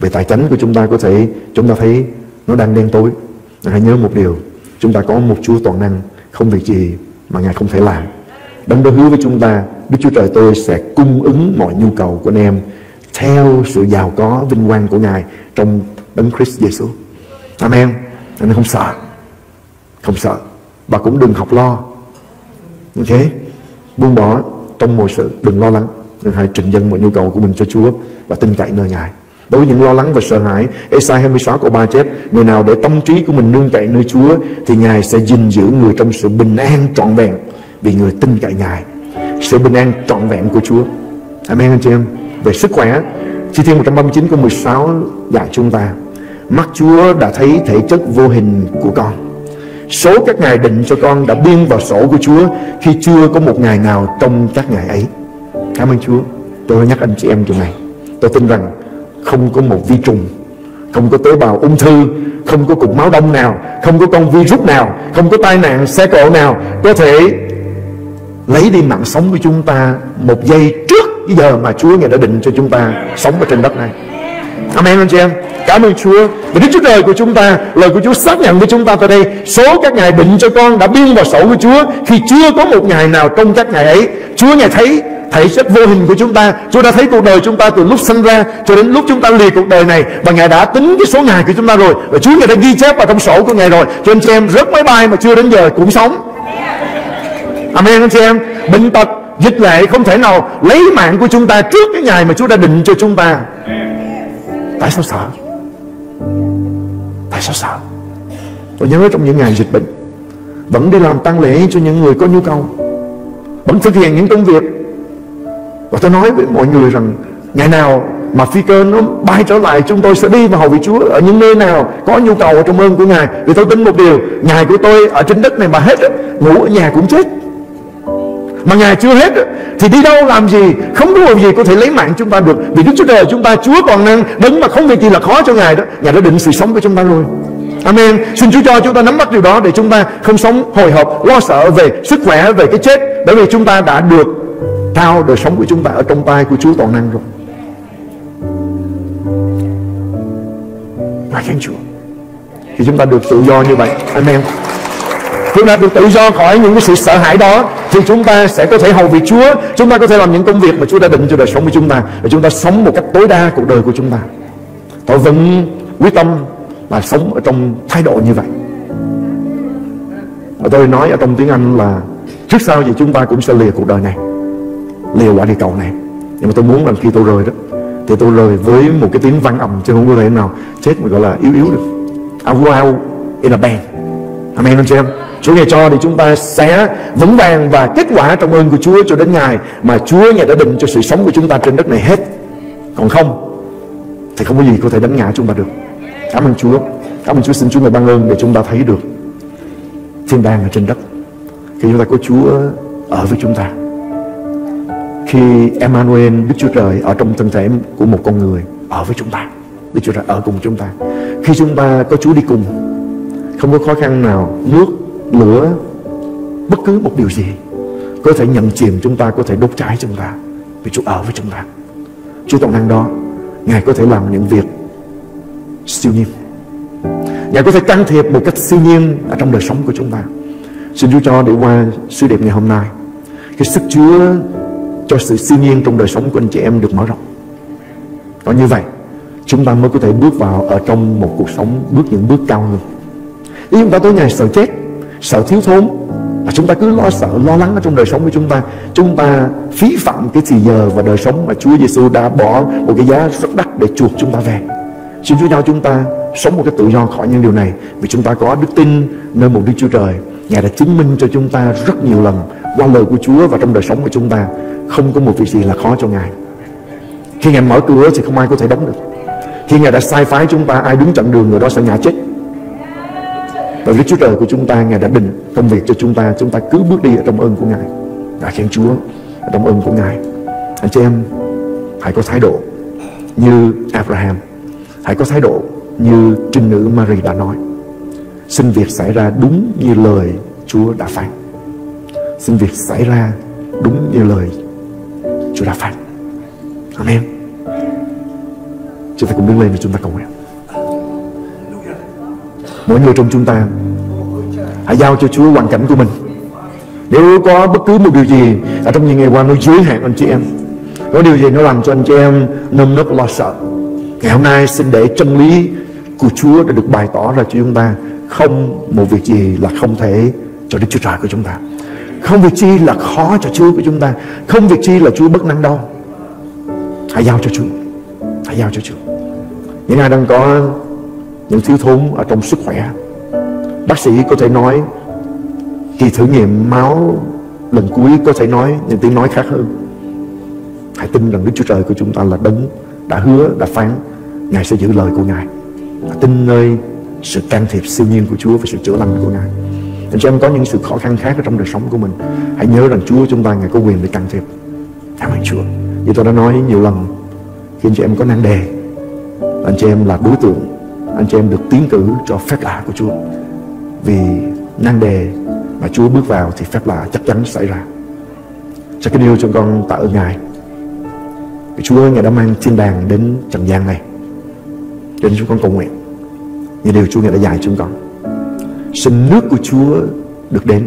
về tài chính của chúng ta có thể chúng ta thấy nó đang đen tối. Hãy nhớ một điều, chúng ta có một Chúa toàn năng, không việc gì mà Ngài không thể làm. Đấng đã hứa với chúng ta, Đức Chúa Trời tôi sẽ cung ứng mọi nhu cầu của anh em theo sự giàu có vinh quang của Ngài trong Đấng Christ Jesus. Amen. Nên không sợ, không sợ. Và cũng đừng học lo. Ok, buông bỏ trong mọi sự, đừng lo lắng. Nên hãy trình dâng mọi nhu cầu của mình cho Chúa và tin cậy nơi Ngài. Đối với những lo lắng và sợ hãi, Ê-sai 26 câu 3 chép, người nào để tâm trí của mình nương cậy nơi Chúa thì Ngài sẽ gìn giữ người trong sự bình an trọn vẹn, vì người tin cậy Ngài. Sự bình an trọn vẹn của Chúa. Amen anh chị em. Về sức khỏe, Thi Thiên 139 câu 16 dạy chúng ta, mắt Chúa đã thấy thể chất vô hình của con, số các ngày định cho con đã biên vào sổ của Chúa, khi chưa có một ngày nào trong các ngày ấy. Cảm ơn Chúa. Tôi nhắc anh chị em điều này. Tôi tin rằng không có một vi trùng, không có tế bào ung thư, không có cục máu đông nào, không có con virus nào, không có tai nạn xe cộ nào có thể lấy đi mạng sống của chúng ta một giây trước cái giờ mà Chúa Ngài đã định cho chúng ta sống ở trên đất này. Amen anh chị em. Cảm ơn Chúa. Vì Đức Chúa Trời của chúng ta, lời của Chúa xác nhận với chúng ta tại đây, số các ngày định cho con đã biên vào sổ của Chúa khi chưa có một ngày nào trong các ngày ấy. Chúa Ngài thấy thể chất vô hình của chúng ta. Chúa đã thấy cuộc đời chúng ta từ lúc sinh ra cho đến lúc chúng ta lìa cuộc đời này, và Ngài đã tính cái số ngày của chúng ta rồi, và Chúa Ngài đã ghi chép vào trong sổ của Ngài rồi. Cho anh chị em, rớt máy bay mà chưa đến giờ cũng sống. Amen anh chị em. Bệnh tật, dịch lệ không thể nào lấy mạng của chúng ta trước cái ngày mà Chúa đã định cho chúng ta. Tại sao sợ? Tại sao sợ? Tôi nhớ trong những ngày dịch bệnh, vẫn đi làm tang lễ cho những người có nhu cầu, vẫn thực hiện những công việc. Và tôi nói với mọi người rằng, ngày nào mà phi cơ nó bay trở lại, chúng tôi sẽ đi vào hầu vị Chúa ở những nơi nào có nhu cầu ở trong ơn của Ngài. Vì tôi tin một điều, ngày của tôi ở trên đất này mà hết, ngủ ở nhà cũng chết. Mà Ngài chưa hết thì đi đâu làm gì, không có điều gì có thể lấy mạng chúng ta được. Vì Đức Chúa Trời chúng ta, Chúa toàn năng, đấng mà không việc gì là khó cho Ngài đó, Ngài đã định sự sống của chúng ta rồi. Amen. Xin Chúa cho chúng ta nắm bắt điều đó, để chúng ta không sống hồi hộp, lo sợ về sức khỏe, về cái chết, bởi vì chúng ta đã được trao đời sống của chúng ta ở trong tay của Chúa toàn năng rồi. Ngài khen Chúa thì chúng ta được tự do như vậy. Amen. Chúng ta được tự do khỏi những cái sự sợ hãi đó, thì chúng ta sẽ có thể hầu việc Chúa, chúng ta có thể làm những công việc mà Chúa đã định cho đời sống của chúng ta, và chúng ta sống một cách tối đa cuộc đời của chúng ta. Tôi vẫn quyết tâm là sống ở trong thái độ như vậy. Và tôi nói ở trong tiếng Anh là trước sau gì chúng ta cũng sẽ lìa cuộc đời này, lìa quả địa cầu này. Nhưng mà tôi muốn rằng khi tôi rời đó, thì tôi rời với một cái tiếng vang ầm, chứ không có thể nào chết mà gọi là yếu yếu được. I will out in a band. Amen anh chị em. Chúa Ngài cho thì chúng ta sẽ vững vàng và kết quả trong ơn của Chúa cho đến ngày mà Chúa Ngài đã định cho sự sống của chúng ta trên đất này hết. Còn không thì không có gì có thể đánh ngã chúng ta được. Cảm ơn Chúa. Cảm ơn Chúa, xin Chúa Ngài ban ơn để chúng ta thấy được thiên đàng ở trên đất khi chúng ta có Chúa ở với chúng ta. Khi Emmanuel, Đức Chúa Trời ở trong thân thể của một con người ở với chúng ta, Đức Chúa Trời ở cùng chúng ta. Khi chúng ta có Chúa đi cùng, không có khó khăn nào, nước, lửa, bất cứ một điều gì có thể nhận chìm chúng ta, có thể đốt cháy chúng ta, vì Chúa ở với chúng ta. Chúa toàn năng đó, Ngài có thể làm những việc siêu nhiên. Ngài có thể can thiệp một cách siêu nhiên ở trong đời sống của chúng ta. Xin Chúa cho để qua sứ điệp ngày hôm nay, cái sức Chúa cho sự siêu nhiên trong đời sống của anh chị em được mở rộng. Còn như vậy chúng ta mới có thể bước vào ở trong một cuộc sống, bước những bước cao hơn. Nếu chúng ta tối ngày sợ chết, sợ thiếu thốn, và chúng ta cứ lo sợ, lo lắng ở trong đời sống của chúng ta phí phạm cái thời giờ và đời sống mà Chúa Giêsu đã bỏ một cái giá rất đắt để chuộc chúng ta về. Xin Chúa cho chúng ta sống một cái tự do khỏi những điều này, vì chúng ta có đức tin nơi một Đức Chúa Trời. Ngài đã chứng minh cho chúng ta rất nhiều lần qua lời của Chúa và trong đời sống của chúng ta. Không có một việc gì là khó cho Ngài. Khi Ngài mở cửa thì không ai có thể đóng được. Khi Ngài đã sai phái chúng ta, ai đứng chặn đường người đó sẽ ngã chết. Và Đức Chúa Trời của chúng ta, Ngài đã định công việc cho chúng ta. Chúng ta cứ bước đi ở trong ơn của Ngài. Ngài khen Chúa ở trong ơn của Ngài. Anh chị em hãy có thái độ như Abraham, hãy có thái độ như trinh nữ Marie đã nói. Xin việc xảy ra đúng như lời Chúa đã phán. Xin việc xảy ra đúng như lời Chúa đã phán. Amen. Chúng ta cùng đứng lên và chúng ta cầu nguyện. Mỗi người trong chúng ta hãy giao cho Chúa hoàn cảnh của mình. Nếu có bất cứ một điều gì ở trong những ngày qua nó giới hạn anh chị em, có điều gì nó làm cho anh chị em nơm nớp lo sợ, ngày hôm nay xin để chân lý của Chúa đã được bày tỏ ra cho chúng ta. Không một việc gì là không thể cho Đức Chúa Trời của chúng ta. Không việc chi là khó cho Chúa của chúng ta. Không việc chi là Chúa bất năng đâu. Hãy giao cho Chúa. Hãy giao cho Chúa. Những ai đang có những thiếu thốn ở trong sức khỏe, bác sĩ có thể nói kỳ thử nghiệm máu lần cuối có thể nói những tiếng nói khác hơn. Hãy tin rằng Đức Chúa Trời của chúng ta là đấng đã hứa, đã phán. Ngài sẽ giữ lời của Ngài. Hãy tin nơi sự can thiệp siêu nhiên của Chúa và sự chữa lành của Ngài. Anh chị em có những sự khó khăn khác ở trong đời sống của mình, hãy nhớ rằng Chúa chúng ta, Ngài có quyền để can thiệp. Cảm ơn Chúa. Như tôi đã nói nhiều lần, khi anh chị em có nan đề, anh chị em là đối tượng, anh chị em được tiến cử cho phép lạ của Chúa. Vì nan đề mà Chúa bước vào thì phép lạ chắc chắn xảy ra. Cho cái điều cho con tạ ơn Ngài, vì Chúa Ngài đã mang thiên đàng đến trần gian này. Cho nên chúng con cầu nguyện như điều Chúa Ngài đã dạy chúng con. Xin nước của Chúa được đến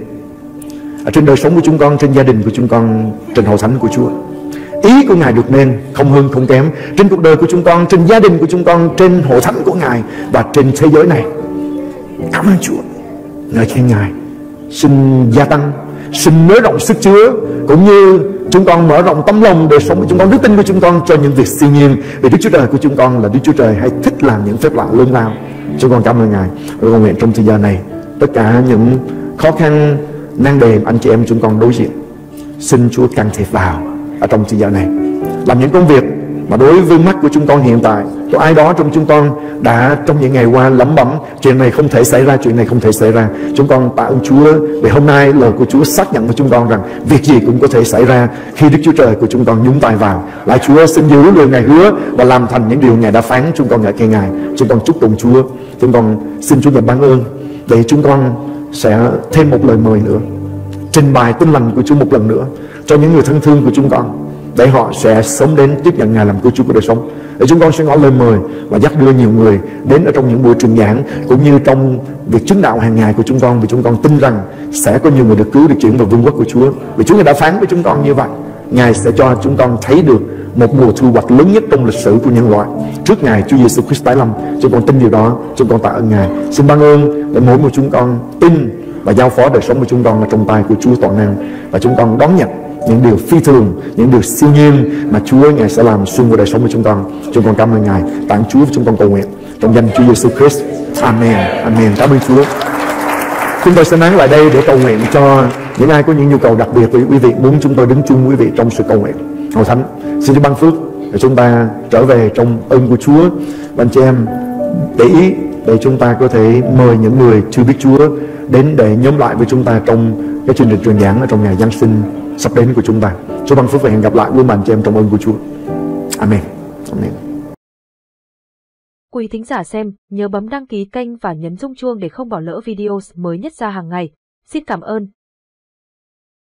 ở trên đời sống của chúng con, trên gia đình của chúng con, trên hội thánh của Chúa. Ý của Ngài được nên, không hơn không kém, trên cuộc đời của chúng con, trên gia đình của chúng con, trên hội thánh của Ngài và trên thế giới này. Cảm ơn Chúa. Ngợi khen Ngài. Xin gia tăng, xin nới rộng sức chứa, cũng như chúng con mở rộng tấm lòng đời sống của chúng con, đức tin của chúng con cho những việc siêu nhiên. Vì Đức Chúa Trời của chúng con là Đức Chúa Trời hay thích làm những phép lạ lớn lao. Chúng con cảm ơn Ngài. Và con nguyện trong thời gian này, tất cả những khó khăn, nan đề anh chị em chúng con đối diện, xin Chúa can thiệp vào ở trong thời gian này, làm những công việc mà đối với vương mắc của chúng con hiện tại. Có ai đó trong chúng con đã trong những ngày qua lẩm bẩm chuyện này không thể xảy ra, chuyện này không thể xảy ra. Chúng con tạ ơn Chúa vì hôm nay lời của Chúa xác nhận với chúng con rằng việc gì cũng có thể xảy ra khi Đức Chúa Trời của chúng con nhúng tay vào. Lạy Chúa, xin giữ lời Ngài hứa và làm thành những điều Ngài đã phán. Chúng con ngợi khen Ngài. Chúng con chúc tụng Chúa. Chúng con xin Chúa Ngài ban ơn để chúng con sẽ thêm một lời mời nữa, trình bày tin lành của Chúa một lần nữa cho những người thân thương của chúng con, để họ sẽ sớm đến tiếp nhận Ngài làm Cứu Chúa của đời sống. Để chúng con sẽ ngỏ lời mời và dắt đưa nhiều người đến ở trong những buổi truyền giảng, cũng như trong việc chứng đạo hàng ngày của chúng con. Vì chúng con tin rằng sẽ có nhiều người được cứu, được chuyển vào vương quốc của Chúa. Vì Chúa Ngài đã phán với chúng con như vậy. Ngài sẽ cho chúng con thấy được một mùa thu hoạch lớn nhất trong lịch sử của nhân loại trước Ngài Chúa Giêsu Christ tái lâm. Chúng con tin điều đó. Chúng con tạ ơn Ngài. Xin ban ơn để mỗi một chúng con tin và giao phó đời sống của chúng con ở trong tay của Chúa toàn năng, và chúng con đón nhận những điều phi thường, những điều siêu nhiên mà Chúa Ngài sẽ làm xuyên qua đời sống của chúng con. Chúng con cảm ơn Ngài. Tạ ơn Chúa và chúng con cầu nguyện trong danh Chúa Giêsu Christ. Amen. Amen. Cảm ơn Chúa. Chúng tôi sẽ nán lại đây để cầu nguyện cho những ai có những nhu cầu đặc biệt. Quý vị muốn chúng tôi đứng chung quý vị trong sự cầu nguyện. Hầu Thánh xin Chúa ban phước để chúng ta trở về trong ơn của Chúa. Và anh chị em để ý để chúng ta có thể mời những người chưa biết Chúa đến để nhóm lại với chúng ta trong cái chương trình truyền giảng ở trong ngày Giáng sinh sắp đến của chúng ta. Chúa ban phước và hẹn gặp lại quý bạn chị em trong ơn của Chúa. Amen. Amen. Quý thính giả xem, nhớ bấm đăng ký kênh và nhấn rung chuông để không bỏ lỡ video mới nhất ra hàng ngày. Xin cảm ơn.